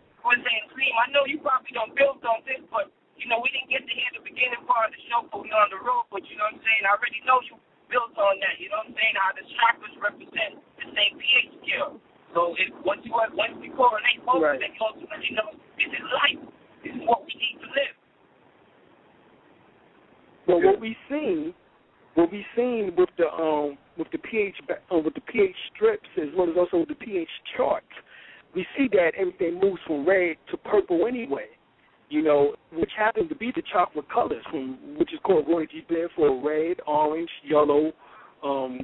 dream. I know you probably don't build on this, but you know we didn't get to hear the beginning part of the show because we're on the road. But you know what I'm saying. I already know you built on that. You know what I'm saying. How the chakras represent the same pH scale. So it, once we correlate both, they ultimately know this is life. This is what we need to live. Well, what we see. What we've seen with the pH strips as well as also with the pH charts, we see that everything moves from red to purple anyway, you know, which happens to be the chocolate colors, which is called Royalty Blend for red, orange, yellow,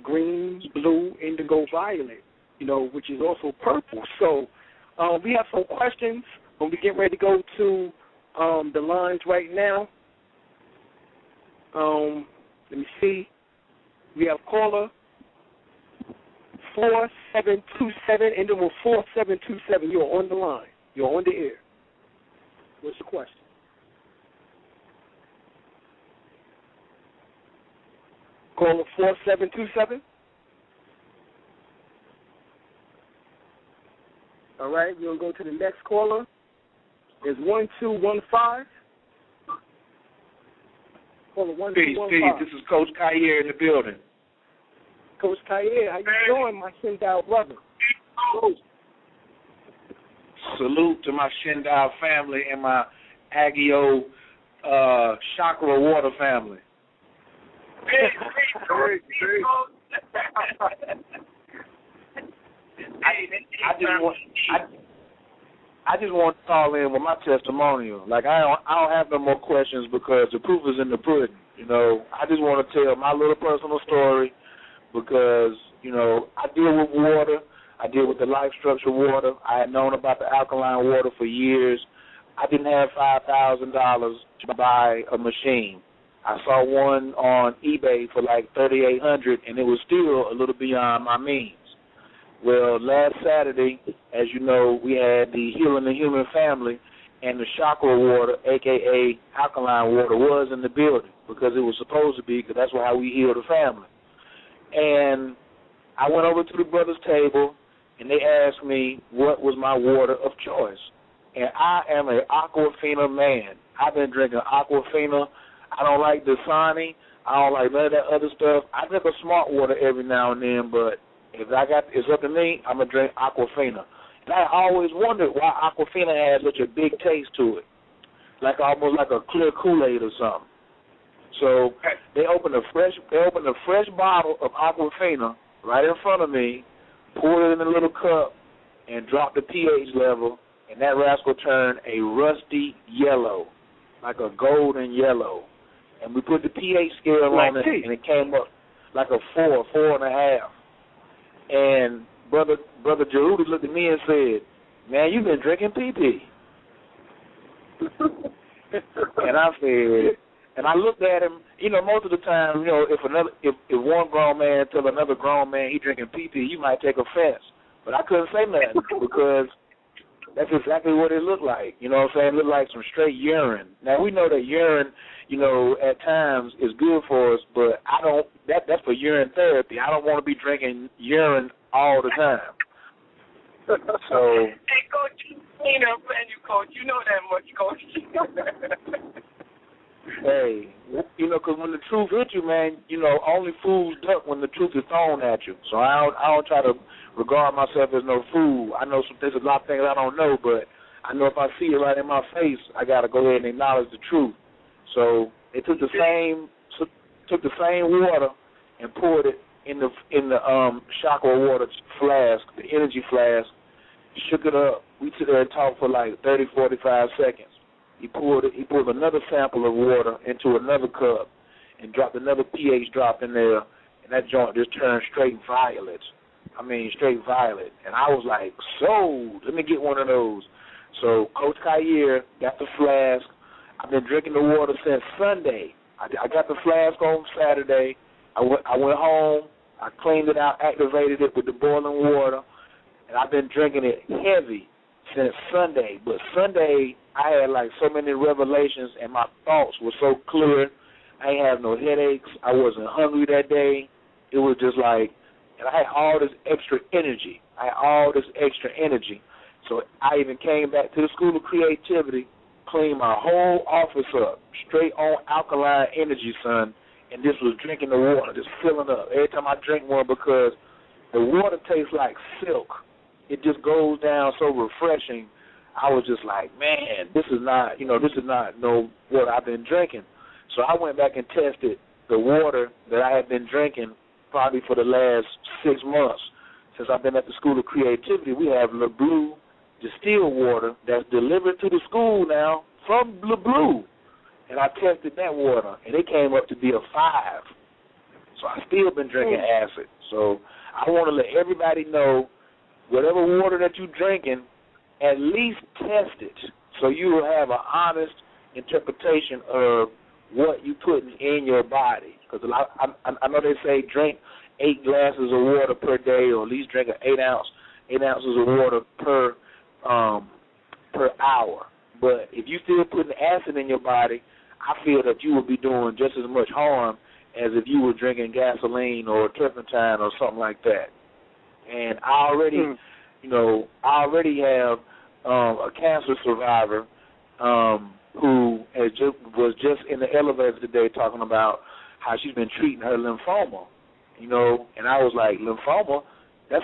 green, blue, indigo, violet, you know, which is also purple. So we have some questions when we get ready to go to the lines right now. Let me see. We have caller 4727, and then 4727. You're on the line. You're on the air. What's the question? Caller 4727. All right, we're going to go to the next caller. It's 1215. Peace. This is Coach Kyrie in the building. Coach Kyrie, how you doing, my Sendai brother? Coach. Salute to my Sendai family and my Agio Chakra Water family. I just want to call in with my testimonial. Like, I don't have no more questions because the proof is in the pudding, you know. I just want to tell my little personal story because, you know, I deal with water. I deal with the life structure water. I had known about the alkaline water for years. I didn't have $5,000 to buy a machine. I saw one on eBay for like $3,800, and it was still a little beyond my means. Well, last Saturday, as you know, we had the Healing the Human Family, and the chakra water, a.k.a. alkaline water, was in the building because it was supposed to be because that's how we heal the family. And I went over to the brothers' table, and they asked me what was my water of choice. And I am an Aquafina man. I've been drinking Aquafina. I don't like Dasani. I don't like none of that other stuff. I drink a smart water every now and then, but it's up to me, I'm going to drink Aquafina. And I always wondered why Aquafina had such a big taste to it, like almost like a clear Kool-Aid or something. So they opened a fresh bottle of Aquafina right in front of me, poured it in a little cup, and dropped the pH level, and that rascal turned a rusty yellow, like a golden yellow. And we put the pH scale on it, and it came up like a 4, 4.5. And brother Jerudi looked at me and said, "Man, you've been drinking pee-pee." and I looked at him. You know, most of the time, you know, if one grown man tells another grown man he drinking pee-pee, you might take offense. But I couldn't say nothing because that's exactly what it looked like. You know what I'm saying? It looked like some straight urine. Now we know that urine, you know, at times is good for us, but I don't. That's for urine therapy. I don't want to be drinking urine all the time. So. Hey, Coach, you know, Coach, you know that much, Coach. Hey, you know, because when the truth hits you, man, you know, only fools duck when the truth is thrown at you. So I don't try to regard myself as no fool. I know there's a lot of things I don't know, but I know if I see it right in my face, I got to go ahead and acknowledge the truth. So they took the same water and poured it in the chakra water flask, the energy flask, shook it up. We stood there and talked for like 30, 45 seconds. He poured another sample of water into another cup and dropped another pH drop in there, and that joint just turned straight violet. I mean, straight violet. And I was like, sold. Let me get one of those. So Coach Kyrie got the flask. I've been drinking the water since Sunday. I got the flask on Saturday. I went home. I cleaned it out, activated it with the boiling water, and I've been drinking it heavy since Sunday. But Sunday, I had like so many revelations, and my thoughts were so clear. I ain't have no headaches. I wasn't hungry that day. it was just like, and I had all this extra energy. So I even came back to the School of Creativity, cleaned my whole office up, straight on alkaline energy, son, and this was drinking the water, just filling up. Every time I drink one, because the water tastes like silk. It just goes down so refreshing. I was just like, man, this is not, this is not no water I've been drinking. So I went back and tested the water that I had been drinking probably for the last 6 months. Since I've been at the School of Creativity, we have Le Bleu distilled water that's delivered to the school now from Le Bleu. And I tested that water, and it came up to be a 5. So I've still been drinking acid. So I want to let everybody know, whatever water that you're drinking, at least test it so you will have an honest interpretation of what you're putting in your body. Because I know they say drink 8 glasses of water per day, or at least drink 8 ounces of water per hour. But if you're still putting acid in your body, I feel that you will be doing just as much harm as if you were drinking gasoline or turpentine or something like that. And I already, I already have a cancer survivor who was just in the elevator today talking about how she's been treating her lymphoma. And I was like, lymphoma? That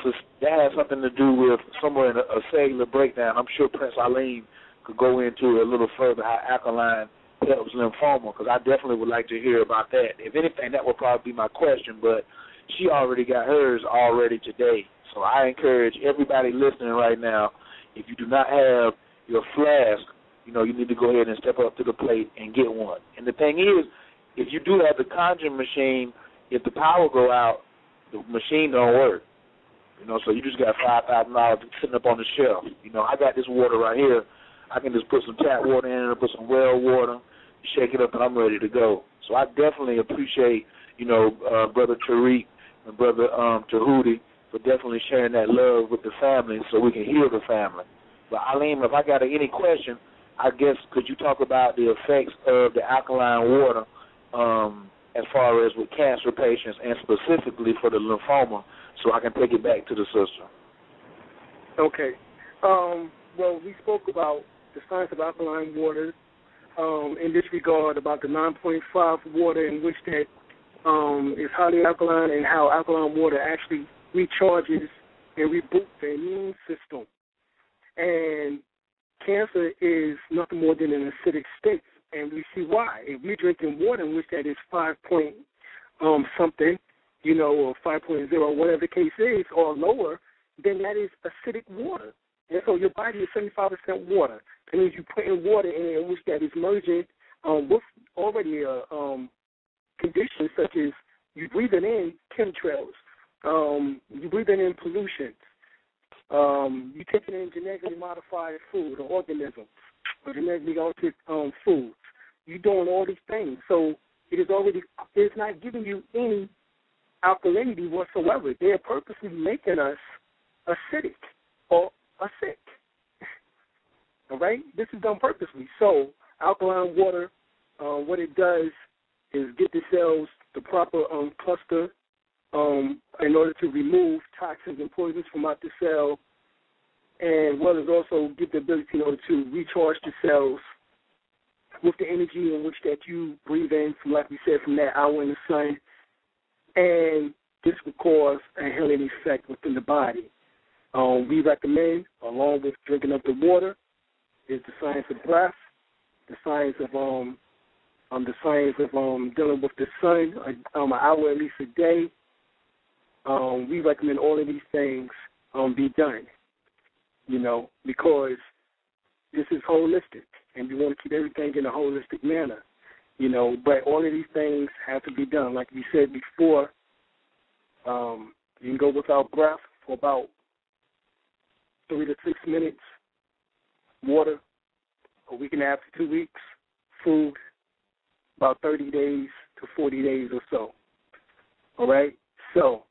has something to do with somewhere in a cellular breakdown. I'm sure Prince Aline could go into it a little further, how alkaline helps lymphoma, because I definitely would like to hear about that. If anything, that would probably be my question, but she already got hers already today. So I encourage everybody listening right now, if you do not have your flask, you need to go ahead and step up to the plate and get one. And the thing is, if you do have the Kangen machine, if the power go out, the machine don't work. So you just got $5,000 sitting up on the shelf. I got this water right here. I can just put some tap water in it, put some well water, shake it up, and I'm ready to go. So I definitely appreciate, Brother Tariq and Brother Tahuti for definitely sharing that love with the family so we can heal the family. But, Alim, if I got any question, I guess could you talk about the effects of the alkaline water as far as with cancer patients and specifically for the lymphoma so I can take it back to the sister? Okay. Well, we spoke about the science of alkaline water in this regard, about the 9.5 water in which that is highly alkaline and how alkaline water actually recharges and reboots the immune system. And cancer is nothing more than an acidic state, and we see why. If we're drinking water in which that is 5 point something, or 5.0, whatever the case is, or lower, then that is acidic water. And so your body is 75% water. That means you're putting water in which that is merging with already conditions such as you breathing in chemtrails, you breathing in pollution, you taking in genetically modified food or organisms, or genetically altered foods. You're doing all these things. So it's not giving you any alkalinity whatsoever. They're purposely making us acidic or acidic. All right? This is done purposely. So alkaline water, what it does is get the cells the proper cluster in order to remove toxins and poisons from out the cell, and what is also give the ability in order to recharge the cells with the energy in which that you breathe in, from, like we said, from that hour in the sun, and this will cause a healing effect within the body. We recommend, along with drinking up the water, is the science of breath, the science of dealing with the sun, an hour at least a day. We recommend all of these things be done, because this is holistic, and we want to keep everything in a holistic manner, But all of these things have to be done. Like we said before, you can go without breath for about 3 to 6 minutes, water a week and a half to 2 weeks, food about 30 days to 40 days or so. All right? So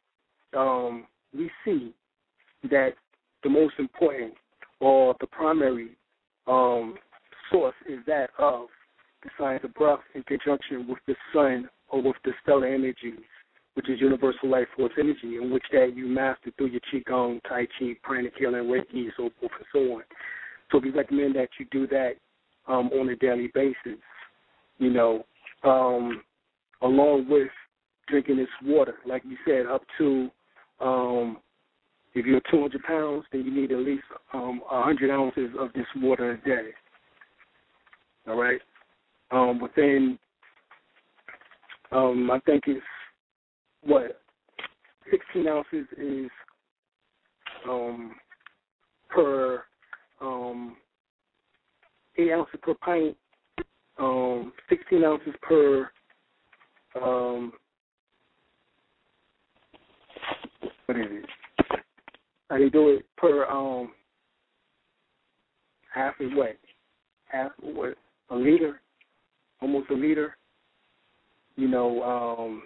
we see that the most important or the primary source is that of the science of breath in conjunction with the sun or with the stellar energies which is universal life force energy, in which that you master through your Qigong, Tai Chi, Pranic Healing, Reiki, so forth and so on. So we recommend that you do that on a daily basis, you know, along with drinking this water. Like you said, up to, if you're 200 pounds, then you need at least 100 ounces of this water a day, all right? Within, I think it's, 16 ounces is per 8 ounces per pint, 16 ounces per what is it? I can do it per half of what? A liter, almost a liter. You know,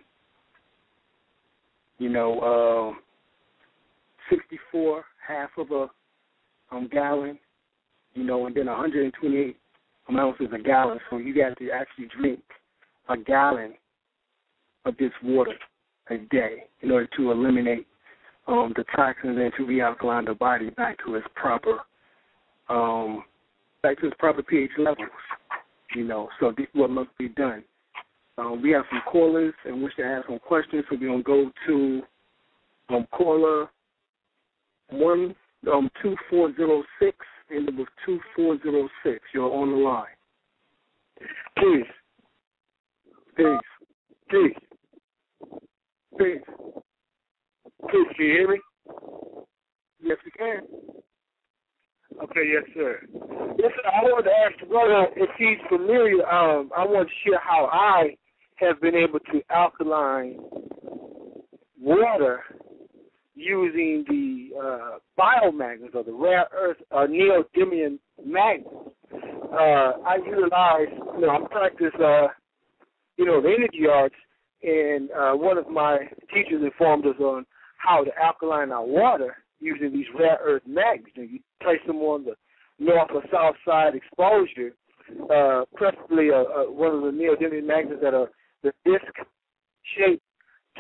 64, half of a gallon, you know, and then 128 ounces a gallon. So you got to actually drink a gallon of this water a day in order to eliminate the toxins and to realkaline the body back to its proper pH levels, you know. So this is what must be done. We have some callers and wish to ask some questions, so we're going to go to caller 2406, and it was 2406. You're on the line. Please. Can you hear me? Yes, we can. Okay, yes, sir. Yes, sir, I wanted to ask the brother if he's familiar. I want to share how I have been able to alkaline water using the biomagnets or the rare earth neodymium magnets. I utilize, you know, I practice, you know, the energy arts, and one of my teachers informed us on how to alkaline our water using these rare earth magnets. And you place them on the north or south side exposure, preferably one of the neodymium magnets that are the disc shape,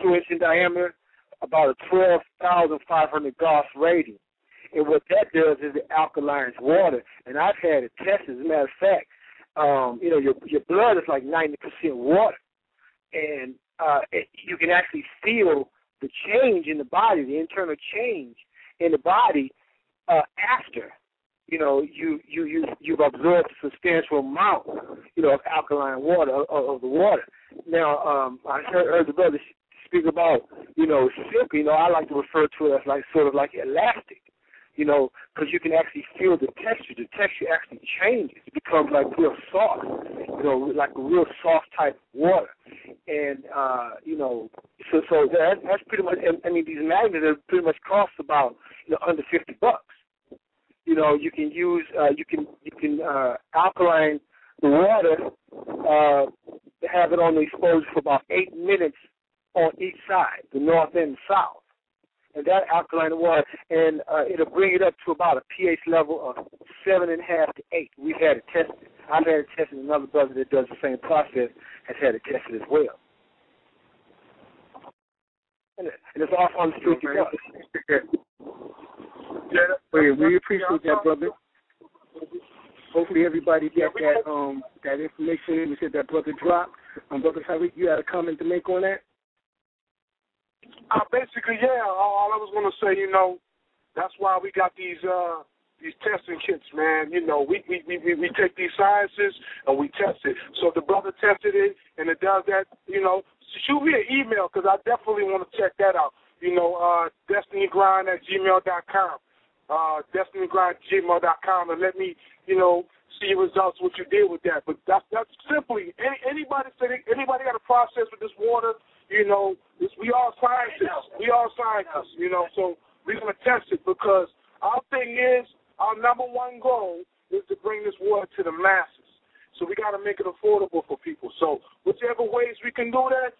2 inch in diameter, about a 12,500 Gauss radius. And what that does is it alkalines water. And I've had it tested. As a matter of fact, you know, your blood is like 90% water. And you can actually feel the change in the body, the internal change in the body after, you know, you've absorbed a substantial amount, you know, of alkaline water, of the water. Now, I heard the brother speak about, you know, silk. You know, I like to refer to it as like sort of like elastic, you know, because you can actually feel the texture. The texture actually changes. It becomes like real soft, you know, like a real soft type of water. And, you know, so that's pretty much, I mean, these magnets are pretty much cost about, you know, under $50. You know, you can use, you can alkaline the water, have it on the exposure for about 8 minutes on each side, the north and the south. And that alkaline water, and it'll bring it up to about a pH level of 7.5 to 8. We've had it tested. I've had it tested. Another brother that does the same process has had it tested as well. And it's all on the street. We appreciate that, brother. Hopefully everybody got that information. We said that brother dropped. Brother Tariq, you had a comment to make on that? Basically, yeah. All I was gonna say, you know, that's why we got these testing kits, man. You know, we take these sciences and we test it. So if the brother tested it and it does that, you know, shoot me an email, because I definitely want to check that out. You know, destinygrind@gmail.com, destinygrind@gmail.com, and let me, you know, see your results, what you did with that. But that's simply anybody got a process with this water. You know, we all scientists, you know, so we're going to test it, because our thing is, our number one goal is to bring this water to the masses. So we got to make it affordable for people. So whichever ways we can do that,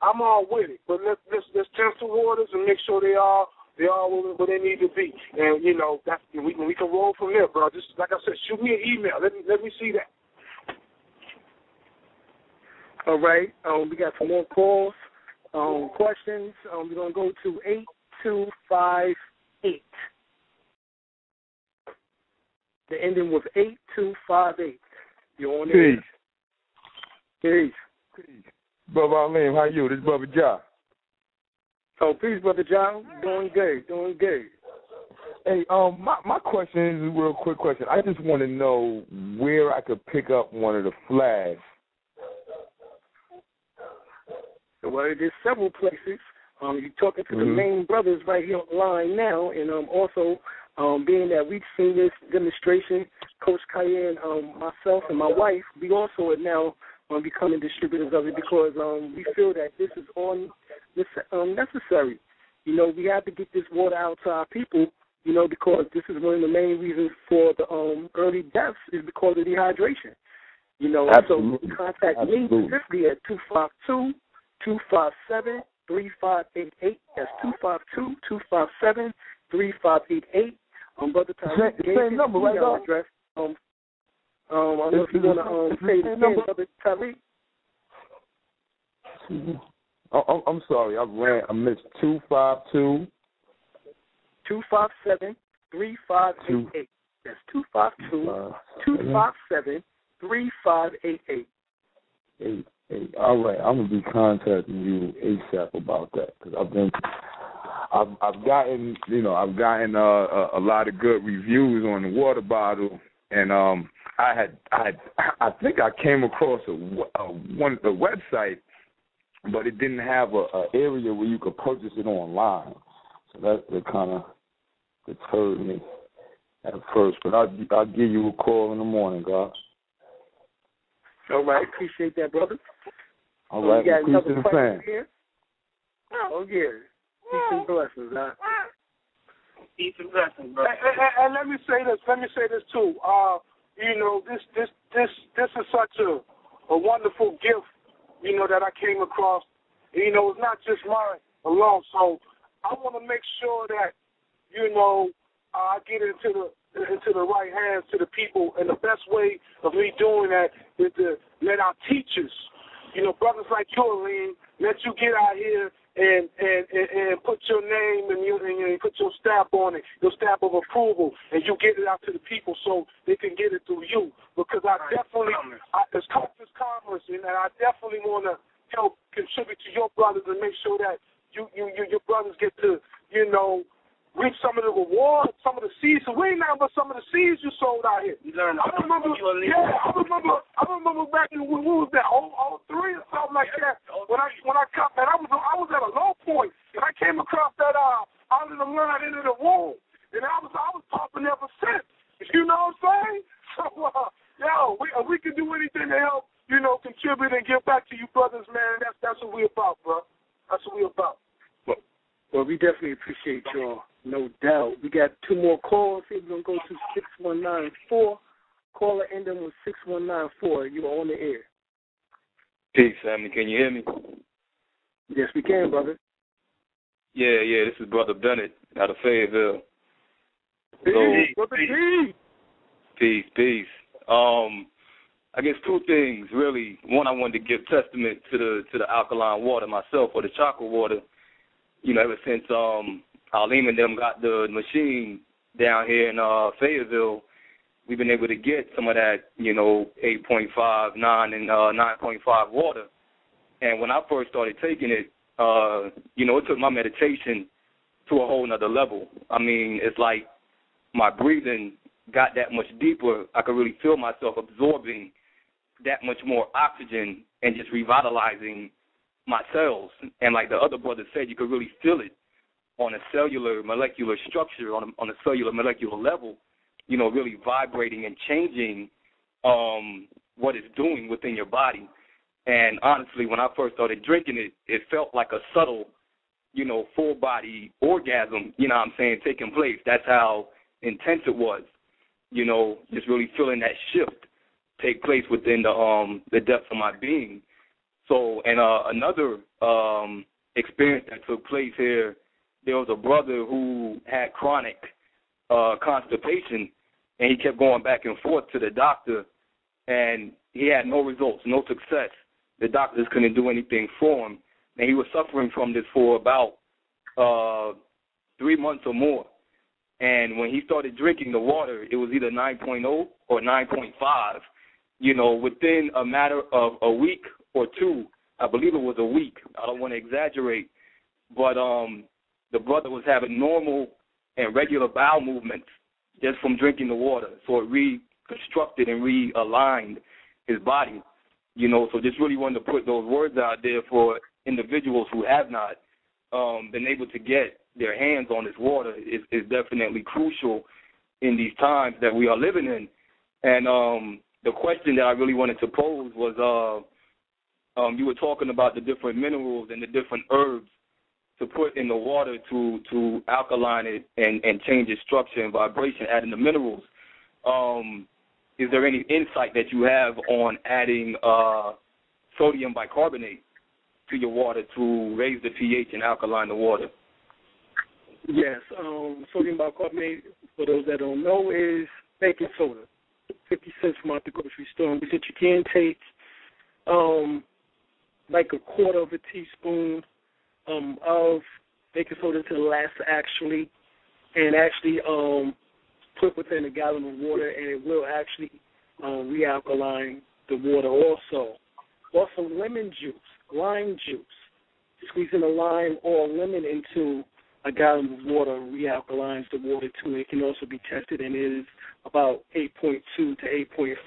I'm all with it. But let's test the waters and make sure they are where they need to be. And, you know, that's, we can roll from there, bro. Just like I said, shoot me an email. Let me see that. All right. We got some more calls. questions. We're going to go to 8258. The ending was 8258. You're on there. Peace. Peace. Brother Alim, how are you? This is Brother John. Oh, peace, Brother John. Doing good. Doing good. Hey, my question is a real quick question. I just want to know where I could pick up one of the flags. Well, there's several places. You're talking to the main brothers right here online now, and also being that we've seen this demonstration, Coach Cayenne, myself, and my wife, we also are now becoming distributors of it because we feel that this is all necessary. You know, we have to get this water out to our people, you know, because this is one of the main reasons for the early deaths is because of dehydration. You know, absolutely. So contact me specifically at 252-257-3588. That's 252-257-3588. Brother Tyler, same number, right? Email address. I don't know if you want to say the number, Brother Tyler. I'm sorry, I missed 252-257-3588. That's 252-257-3588. All right, I'm gonna be contacting you ASAP about that because I've gotten a lot of good reviews on the water bottle, and I think I came across a website. But it didn't have an area where you could purchase it online. So that kind of deterred me at first. But I'll give you a call in the morning, God. All right. Appreciate that, brother. All right. We got another question here. Oh, yeah. Peace and blessings, huh? Peace and blessings, brother. And let me say this. Let me say this, too. You know, this is such a wonderful gift, you know, that I came across. You know, it's not just mine alone. So I want to make sure that, you know, I get into the right hands to the people. And the best way of me doing that is to let our teachers, you know, brothers like you, Aline, let you get out here and put your name and you put your stamp on it, your stamp of approval, and you get it out to the people so they can get it through you. Because it's commerce, and I definitely want to help contribute to your brothers and make sure that your brothers get to, you know, reap some of the rewards, some of the seeds. So we ain't nothing but some of the seeds you sold out here. You learned. I remember back when we was at 003 or something like that. When I come, man, I was at a low point, and I came across that out of the line into the womb, and I was popping ever since. You know what I'm saying? So. Yo, we can do anything to help, you know, contribute and give back to you brothers, man. That's what we're about, bro. That's what we're about. Well, we definitely appreciate y'all, no doubt. We got two more calls here. We're going to go to 6194. Caller ending with 6194. You are on the air. Peace, Sammy. Can you hear me? Yes, we can, brother. Yeah. This is Brother Bennett out of Fayetteville. Peace, brother. Peace. I guess two things really. One, I wanted to give testament to the alkaline water myself, or the chakra water. You know, ever since Alim and them got the machine down here in Fayetteville, we've been able to get some of that, you know, 8.5, 9, and 9.5 water. And when I first started taking it, you know, it took my meditation to a whole nother level. I mean, it's like my breathing got that much deeper. I could really feel myself absorbing that much more oxygen and just revitalizing my cells. And like the other brother said, you could really feel it on a cellular, molecular structure, on a cellular, molecular level, you know, really vibrating and changing what it's doing within your body. And honestly, when I first started drinking it, it felt like a subtle, you know, full-body orgasm, you know what I'm saying, taking place. That's how intense it was. You know, just really feeling that shift take place within the depths of my being. So, and another experience that took place here, there was a brother who had chronic constipation, and he kept going back and forth to the doctor, and he had no results, no success. The doctors couldn't do anything for him. and he was suffering from this for about 3 months or more. And when he started drinking the water, it was either 9.0 or 9.5. You know, within a matter of a week or two, I believe it was a week. I don't want to exaggerate, but the brother was having normal and regular bowel movements just from drinking the water. So it reconstructed and realigned his body. You know, so just really wanted to put those words out there for individuals who have not been able to get their hands on this water. Is definitely crucial in these times that we are living in. And the question that I really wanted to pose was you were talking about the different minerals and the different herbs to put in the water to alkaline it and change its structure and vibration, adding the minerals. Is there any insight that you have on adding sodium bicarbonate to your water to raise the pH and alkaline the water? Yes, sodium bicarbonate, for those that don't know, is baking soda, 50 cents from out the grocery store. And we said you can take like a quarter of a teaspoon of baking soda to the last, actually, and actually put within a gallon of water, and it will actually realkaline the water also. Also, lemon juice, lime juice, squeezing a lime or a lemon into a gallon of water realkalines the water too. It can also be tested, and it is about 8.2 to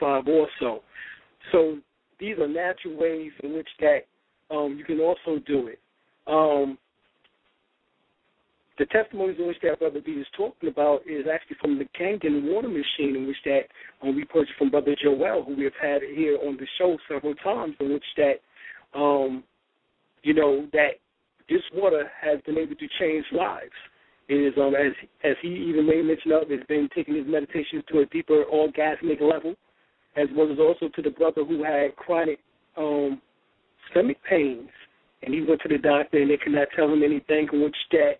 8.5 or so. So these are natural ways in which that you can also do it. The testimonies in which that Brother B is talking about is actually from the Kangen water machine, in which that we purchased from Brother Joel, who we have had here on the show several times, in which that, you know, that this water has been able to change lives. It is, as he even made mention of, it's been taking his meditations to a deeper orgasmic level, as well as also to the brother who had chronic stomach pains. And he went to the doctor, and they could not tell him anything, which that,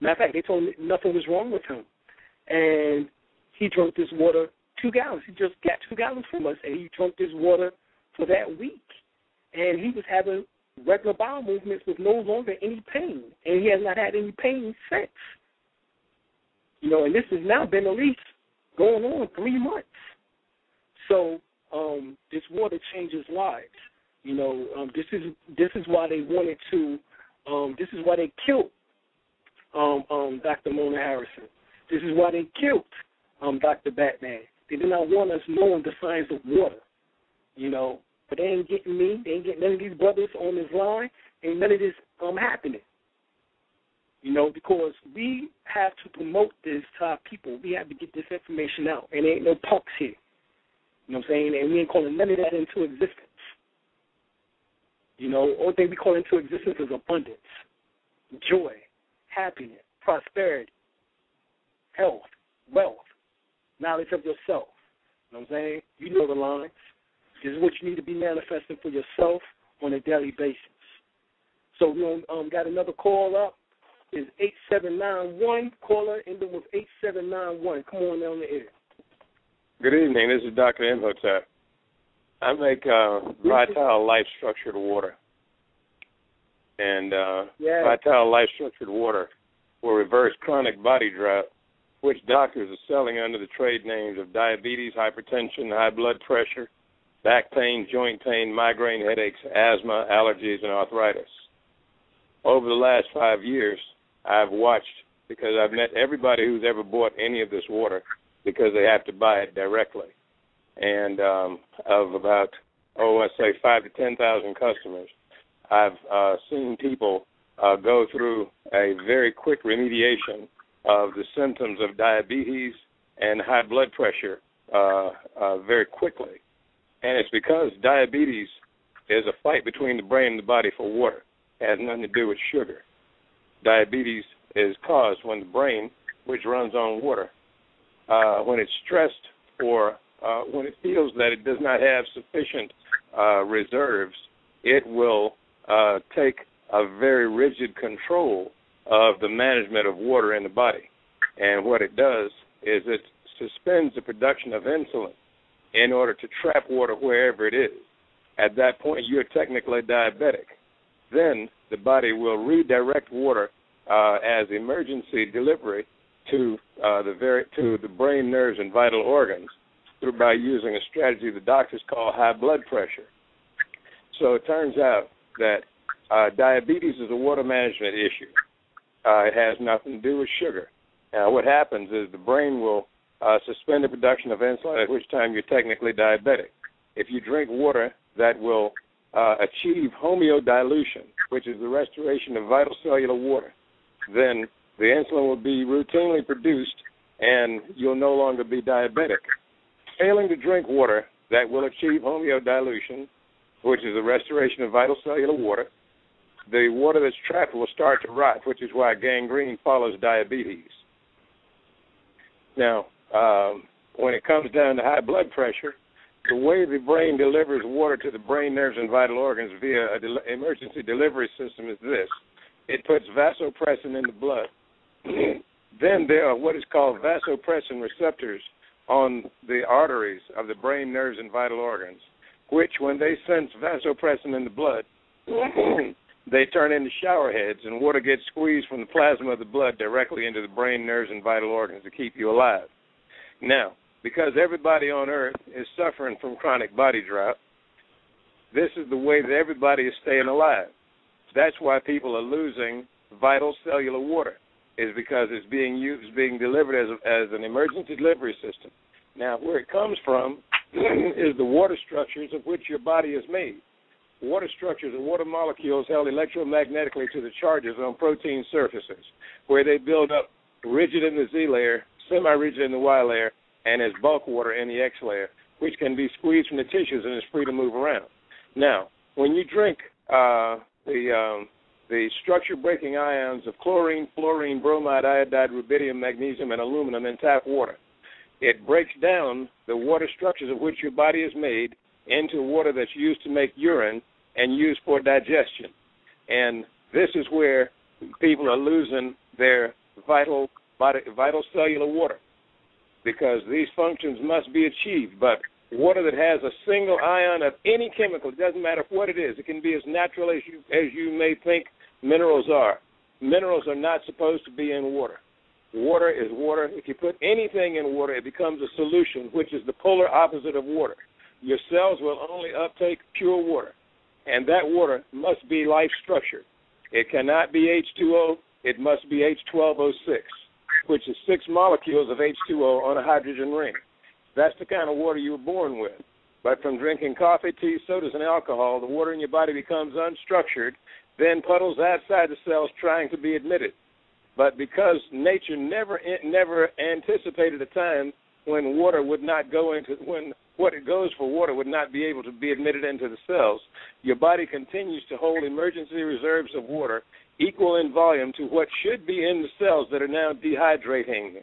matter of fact, they told him nothing was wrong with him. And he drank this water 2 gallons. He just got 2 gallons from us, and he drank this water for that week. And he was having regular bowel movements with no longer any pain, and he has not had any pain since. You know, and this has now been at least going on 3 months. So this water changes lives. You know, this is why they wanted to. This is why they killed Dr. Mona Harrison. This is why they killed Dr. Batman. They did not want us knowing the science of water. You know. But they ain't getting me. They ain't getting none of these brothers on this line. Ain't none of this happening. You know, because we have to promote this to our people. We have to get this information out. And there ain't no punks here. You know what I'm saying? And we ain't calling none of that into existence. You know, only thing we call into existence is abundance, joy, happiness, prosperity, health, wealth, knowledge of yourself. You know what I'm saying? You know the lines. This is what you need to be manifesting for yourself on a daily basis. So we got another call up. It's 8791. Caller ending with 8791. Come on down the air. Good evening. This is Dr. Imhotep. I make Vital Life Structured Water. And yes. Vital Life Structured Water will reverse chronic body drought, which doctors are selling under the trade names of diabetes, hypertension, high blood pressure, back pain, joint pain, migraine, headaches, asthma, allergies, and arthritis. Over the last 5 years, I've watched, because I've met everybody who's ever bought any of this water because they have to buy it directly. And of about, I'd say 5,000 to 10,000 customers, I've seen people go through a very quick remediation of the symptoms of diabetes and high blood pressure very quickly. And it's because diabetes is a fight between the brain and the body for water. It has nothing to do with sugar. Diabetes is caused when the brain, which runs on water, when it's stressed or when it feels that it does not have sufficient reserves, it will take a very rigid control of the management of water in the body. And what it does is it suspends the production of insulin in order to trap water wherever it is. At that point, you're technically diabetic. then the body will redirect water as emergency delivery to the brain, nerves, and vital organs by using a strategy the doctors call high blood pressure. So it turns out that diabetes is a water management issue. It has nothing to do with sugar. Now, what happens is the brain will suspend the production of insulin, at which time you're technically diabetic. If you drink water, that will achieve homeodilution, which is the restoration of vital cellular water. Then the insulin will be routinely produced, and you'll no longer be diabetic. Failing to drink water, that will achieve homeodilution, which is the restoration of vital cellular water. The water that's trapped will start to rot, which is why gangrene follows diabetes. Now, when it comes down to high blood pressure, the way the brain delivers water to the brain, nerves, and vital organs via an emergency delivery system is this. It puts vasopressin in the blood. Then there are what is called vasopressin receptors on the arteries of the brain, nerves, and vital organs, which when they sense vasopressin in the blood, they turn into shower heads, and water gets squeezed from the plasma of the blood directly into the brain, nerves, and vital organs to keep you alive. Now, because everybody on Earth is suffering from chronic body drought, this is the way that everybody is staying alive. That's why people are losing vital cellular water, is because it's being used, being delivered as an emergency delivery system. Now, where it comes from is the water structures of which your body is made. Water structures and water molecules held electromagnetically to the charges on protein surfaces, where they build up rigid in the Z layer, semi-rigid in the Y layer, and as bulk water in the X layer, which can be squeezed from the tissues and is free to move around. Now, when you drink the structure-breaking ions of chlorine, fluorine, bromide, iodide, rubidium, magnesium, and aluminum in tap water, it breaks down the water structures of which your body is made into water that's used to make urine and used for digestion. And this is where people are losing their vital cellular water, because these functions must be achieved. But water that has a single ion of any chemical, it doesn't matter what it is, it can be as natural as you may think minerals are. Minerals are not supposed to be in water. Water is water. If you put anything in water, it becomes a solution, which is the polar opposite of water. Your cells will only uptake pure water, and that water must be life-structured. It cannot be H2O. It must be H12O6, which is 6 molecules of H2O on a hydrogen ring. That's the kind of water you were born with. But from drinking coffee, tea, sodas, and alcohol, the water in your body becomes unstructured, then puddles outside the cells trying to be admitted. But because nature never anticipated a time when water would not go into, when what it goes for water would not be able to be admitted into the cells, your body continues to hold emergency reserves of water equal in volume to what should be in the cells that are now dehydrating.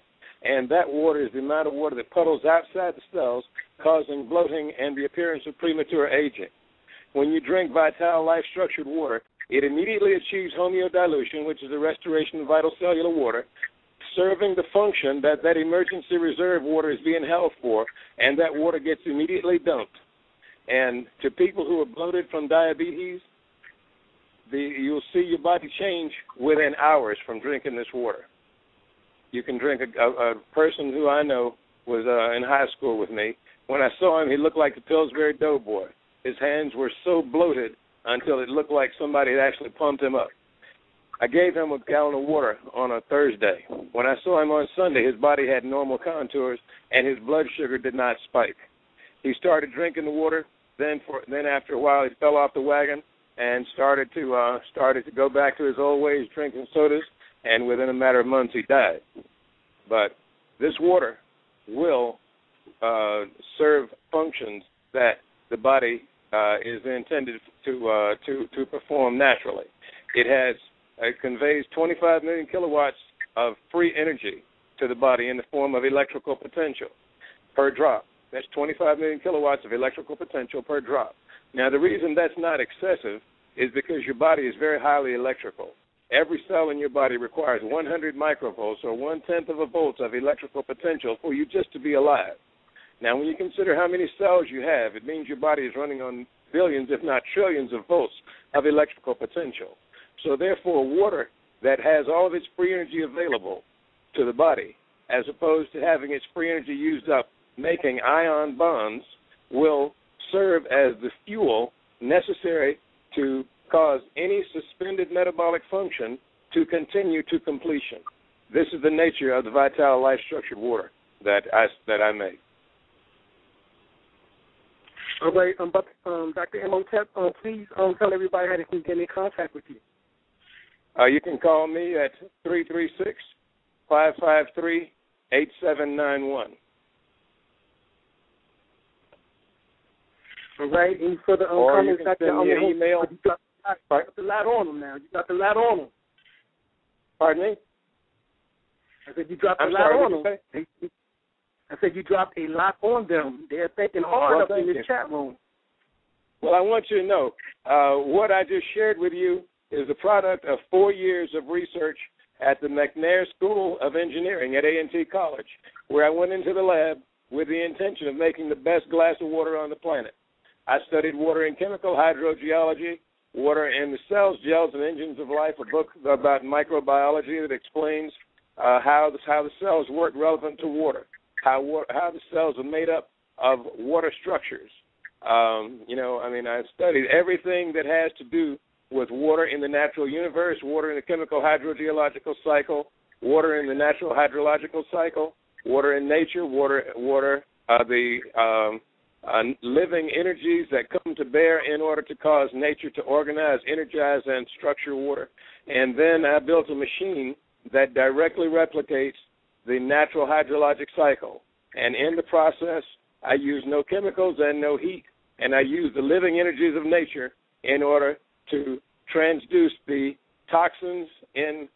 And that water is the amount of water that puddles outside the cells, causing bloating and the appearance of premature aging. When you drink Vital Life Structured Water, it immediately achieves homeodilution, which is the restoration of vital cellular water, serving the function that emergency reserve water is being held for, and that water gets immediately dumped. And to people who are bloated from diabetes, you'll see your body change within hours from drinking this water. You can drink a person who I know was in high school with me. When I saw him, he looked like the Pillsbury Doughboy. His hands were so bloated until it looked like somebody had actually pumped him up. I gave him a gallon of water on a Thursday. When I saw him on Sunday, his body had normal contours, and his blood sugar did not spike. He started drinking the water. Then after a while, he fell off the wagon and started to go back to his old ways, drinking sodas. And within a matter of months, he died. But this water will serve functions that the body is intended to perform naturally. It conveys 25 million kilowatts of free energy to the body in the form of electrical potential per drop. That's 25 million kilowatts of electrical potential per drop. Now, the reason that's not excessive is because your body is very highly electrical. Every cell in your body requires 100 microvolts, or 1/10 of a volt, of electrical potential for you just to be alive. Now, when you consider how many cells you have, it means your body is running on billions, if not trillions of volts of electrical potential. So therefore, water that has all of its free energy available to the body, as opposed to having its free energy used up making ion bonds, will serve as the fuel necessary to cause any suspended metabolic function to continue to completion. This is the nature of the Vital Life Structured Water that I make. All right, Dr. Imhotep, please tell everybody how they can get in contact with you. You can call me at 336-553-8791. All right, any further comments, Dr. Imhotep? You got the light on them now. You got the light on them. Pardon me? I said you dropped a lot on them. I said you dropped a lot on them. They're thinking hard up in this chat room. Well, I want you to know what I just shared with you is the product of 4 years of research at the McNair School of Engineering at A&T College, where I went into the lab with the intention of making the best glass of water on the planet. I studied water in chemical hydrogeology, water in the cells, gels, and engines of life, a book about microbiology that explains how the cells work relevant to water, how the cells are made up of water structures. I studied everything that has to do with water in the natural universe, water in the chemical hydrogeological cycle, water in the natural hydrological cycle, water in nature, water, the living energies that come to bear in order to cause nature to organize, energize, and structure water. And then I built a machine that directly replicates the natural hydrologic cycle. And in the process, I use no chemicals and no heat, and I use the living energies of nature in order to transduce the toxins in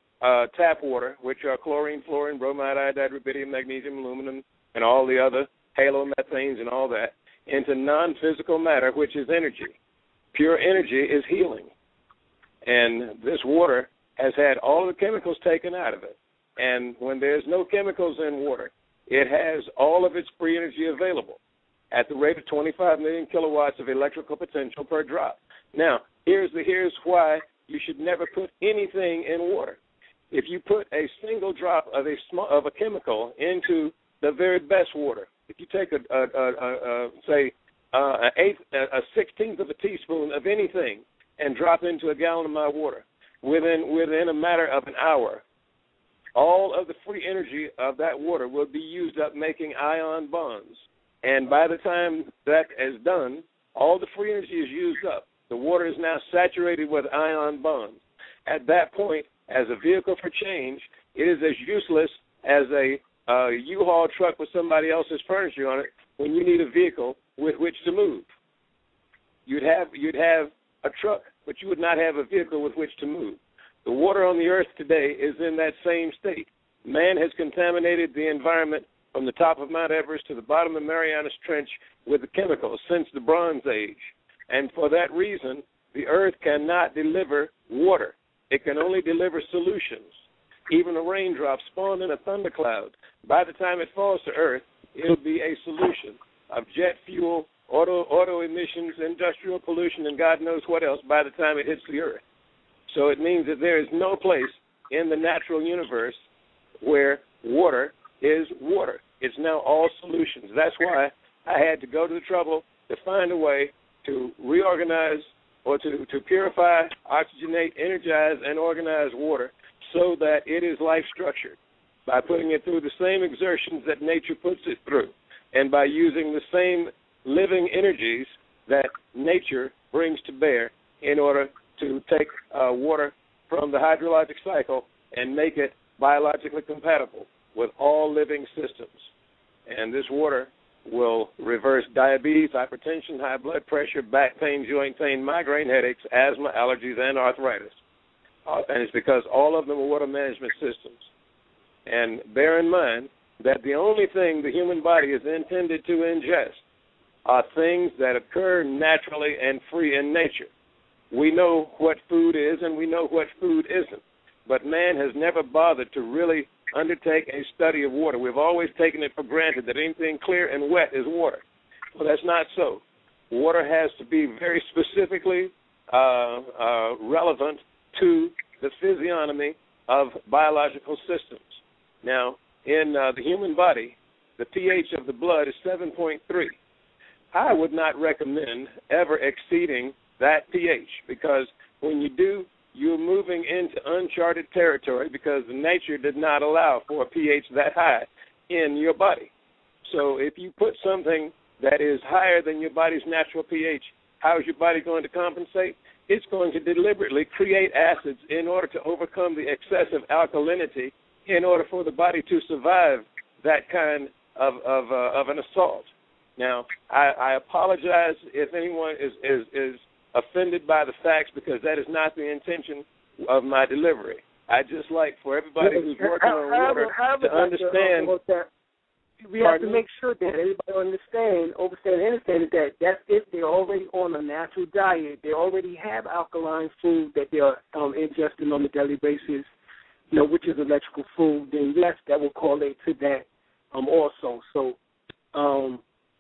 tap water, which are chlorine, fluorine, bromide, iodide, rubidium, magnesium, aluminum, and all the other halomethanes and all that, into non-physical matter, which is energy. Pure energy is healing. And this water has had all the chemicals taken out of it. And when there's no chemicals in water, it has all of its free energy available at the rate of 25 million kilowatts of electrical potential per drop. Now, here's why you should never put anything in water. If you put a single drop of a chemical into the very best water, if you take a 16th of a teaspoon of anything and drop into a gallon of my water, within a matter of an hour, all of the free energy of that water will be used up making ion bonds. And by the time that is done, all the free energy is used up. The water is now saturated with ion bonds. At that point, as a vehicle for change, it is as useless as a U-Haul truck with somebody else's furniture on it when you need a vehicle with which to move. You'd have a truck, but you would not have a vehicle with which to move. The water on the earth today is in that same state. Man has contaminated the environment from the top of Mount Everest to the bottom of Marianas Trench with the chemicals since the Bronze Age. And for that reason, the earth cannot deliver water. It can only deliver solutions. Even a raindrop spawned in a thundercloud, by the time it falls to earth, it'll be a solution of jet fuel, auto emissions, industrial pollution, and God knows what else by the time it hits the earth. So it means that there is no place in the natural universe where water is water. It's now all solutions. That's why I had to go to the trouble to find a way to reorganize or to purify, oxygenate, energize, and organize water so that it is life-structured by putting it through the same exertions that nature puts it through and by using the same living energies that nature brings to bear in order to take water from the hydrologic cycle and make it biologically compatible with all living systems. And this water will reverse diabetes, hypertension, high blood pressure, back pain, joint pain, migraine, headaches, asthma, allergies, and arthritis. And it's because all of them are water management systems. And bear in mind that the only thing the human body is intended to ingest are things that occur naturally and free in nature. We know what food is and we know what food isn't, but man has never bothered to really undertake a study of water. We've always taken it for granted that anything clear and wet is water. Well, that's not so. water has to be very specifically relevant to the physiognomy of biological systems. Now, in the human body, the pH of the blood is 7.3. I would not recommend ever exceeding that pH, because when you do, you're moving into uncharted territory, because nature did not allow for a pH that high in your body. So if you put something that is higher than your body's natural pH, how is your body going to compensate? It's going to deliberately create acids in order to overcome the excessive alkalinity in order for the body to survive that kind of an assault. Now, I apologize if anyone is offended by the facts, because that is not the intention of my delivery. I just like for everybody who's working on water to understand. We have to make sure that everybody understands that that's if they're already on a natural diet. They already have alkaline food that they're ingesting on a daily basis, you know, which is electrical food. Then yes, that will correlate to that also. So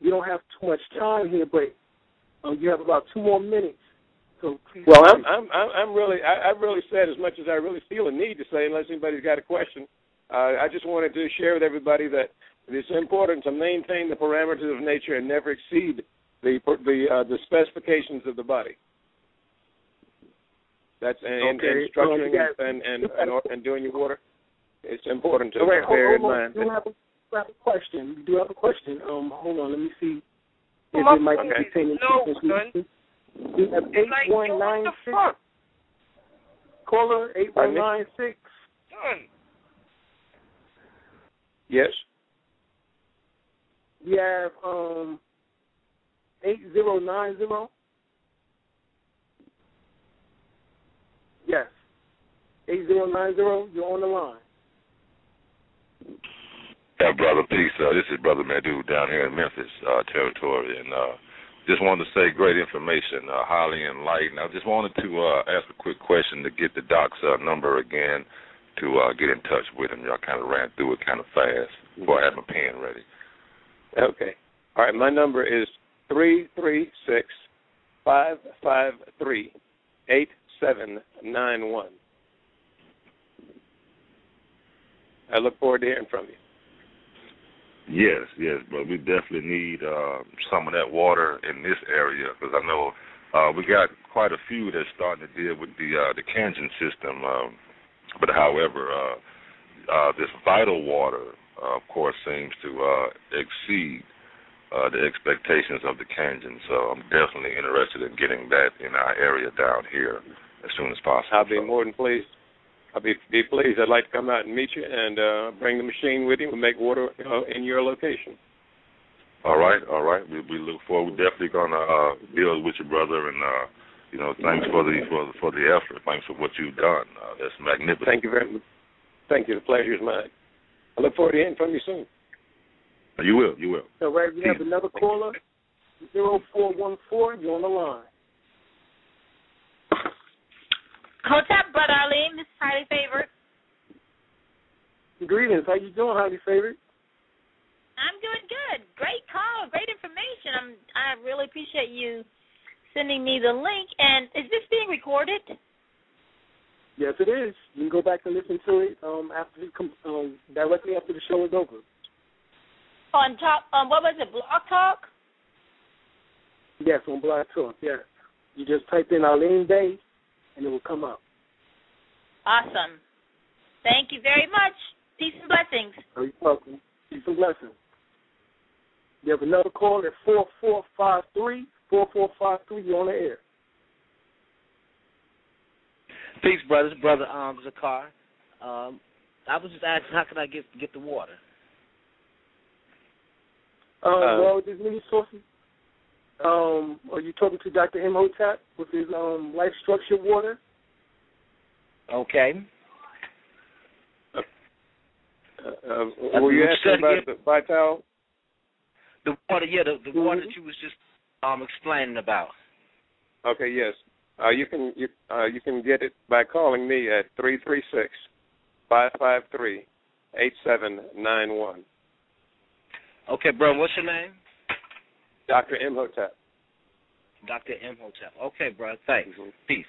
we don't have too much time here, but you have about 2 more minutes. So please. Well, I really said as much as I really feel a need to say, unless anybody's got a question. I just wanted to share with everybody that it's important to maintain the parameters of nature and never exceed the specifications of the body. That's and structuring and doing your water. It's important to bear in mind. We do have a question. Hold on, let me see. If it might be containing this. We have 8196. Caller 8196. Yes. We have 8090. Yes. 8090, you're on the line. Yeah, brother, peace. This is Brother Madu down here in Memphis territory, and just wanted to say great information, highly enlightened. I just wanted to ask a quick question to get the doc's number again to get in touch with him. Y'all kind of ran through it kind of fast before I had my pen ready. Okay. All right, my number is 336-553-8791. I look forward to hearing from you. Yes, yes, but we definitely need some of that water in this area, because I know we got quite a few that's starting to deal with the Kangen system. But however, this vital water, of course, seems to exceed the expectations of the Kangen. So I'm definitely interested in getting that in our area down here as soon as possible. I'll be more than pleased. I'll be pleased. I'd like to come out and meet you and bring the machine with you and make water in your location. All right, all right. We look forward. We're definitely going to deal with your brother, and thanks for the effort. Thanks for what you've done. That's magnificent. Thank you very much. Thank you. The pleasure is mine. I look forward to hearing from you soon. You will. You will. All right. We have another caller. 0414. You're on the line. Hotep, Bud Ali, Miss Highly Favored. Greetings. How you doing, Highly Favored? I'm doing good. Great call. Great information. I really appreciate you sending me the link. And is this being recorded? Yes, it is. You can go back and listen to it directly after the show is over. On top, what was it, Blog Talk? Yes, on Blog Talk, yes. You just type in Arlene Day, and it will come up. Awesome. Thank you very much. Peace and blessings. You're welcome. Peace and blessings. You have another call at 4453. 4453, you're on the air. Peace, brothers. Brother Zakar. I was just asking, how can I get the water? Well, there's many sources. Are you talking to Dr. Imhotep with his life structured water? Okay. Were you asking about the Vital? The water, yeah, the water that you was just explaining about. Okay, yes. You can get it by calling me at 336-553-8791. Okay, bro, what's your name? Dr. Imhotep. Dr. Imhotep. Okay, brother. Thanks. Mm-hmm. Peace.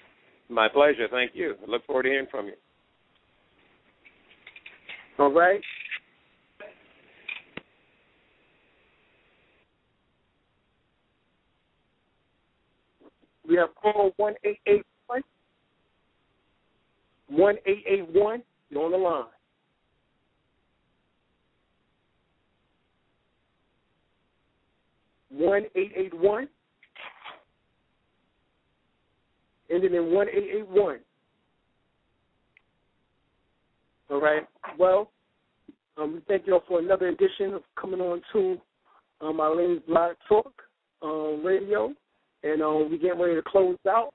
My pleasure. Thank you. I look forward to hearing from you. All right. We have call 1881. 1881. You're on the line. Ending in 1881. All right. Well, we thank you all for another edition of coming on to our latest live talk radio, and we getting ready to close out.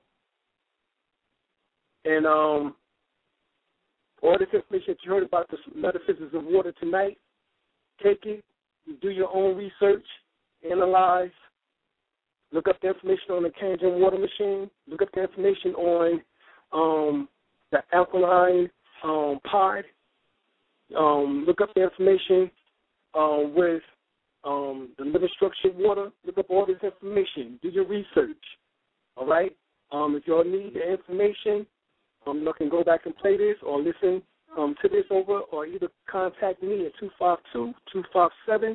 And all this information that you heard about the metaphysics of water tonight, take it, do your own research, analyze. Look up the information on the Kangen water machine. Look up the information on the alkaline pod. Look up the information with the living structured water. Look up all this information. Do your research. All right? If y'all need the information, y'all can go back and play this or listen to this over, or either contact me at 252-257-3588.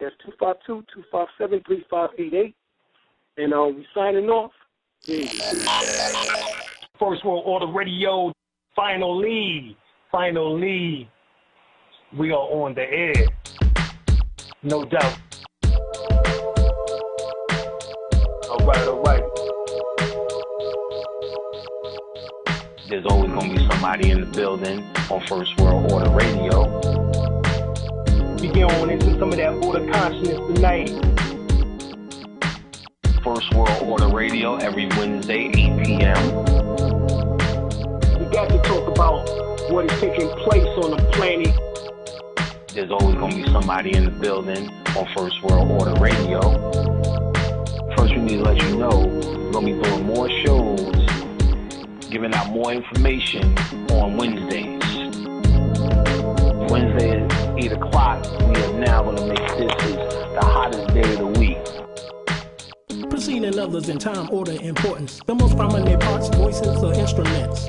That's 252-257-3588. And we signing off. First World Order Radio. Finally, we are on the air. No doubt. All right. There's always going to be somebody in the building on First World Order Radio. Get on into some of that order consciousness tonight. First World Order Radio every Wednesday, 8 p.m. We got to talk about what is taking place on the planet. There's always going to be somebody in the building on First World Order Radio. First, we need to let you know we're going to be doing more shows, giving out more information on Wednesdays. Wednesday at 8 o'clock, we are now going to make this the hottest day of the week. Preceding others in time, order, importance. The most prominent parts, voices, or instruments.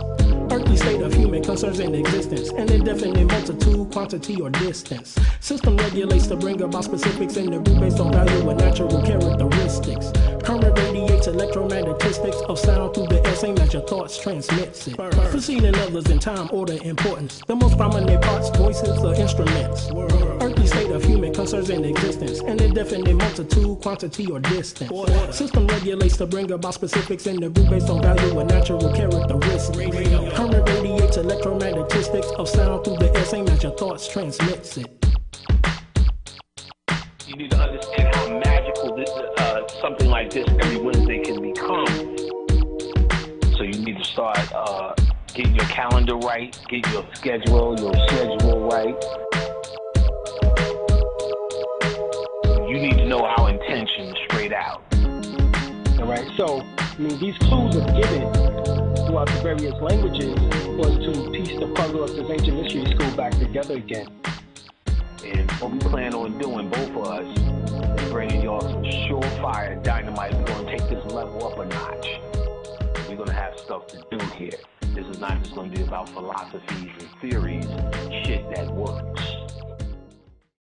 Earthly state of human concerns in existence. An indefinite multitude, quantity, or distance. System regulates to bring about specifics in the group based on value and natural characteristics. Current radiates electromagnetistics of sound through the air, same as your thoughts transmits it. Preceding others in time, order, importance. The most prominent parts, voices, or instruments. Earthly state of human concerns in existence. An indefinite multitude, quantity, or distance. System regulates to bring about specifics in the group based on value and natural characteristics. Current radiates electromagnetistics of sound through the air, same as your thoughts transmits it. You need to understand how magical this, something like this every Wednesday can become. So you need to start getting your calendar right, get your schedule right. You need to know our intention straight out. All right, so I mean, these clues are given throughout the various languages was to piece the puzzle of this ancient mystery school back together again. And what we plan on doing, both of us, is bringing y'all some surefire dynamite. We're going to take this level up a notch. We're going to have stuff to do here. This is not just going to be about philosophies and theories, shit that works.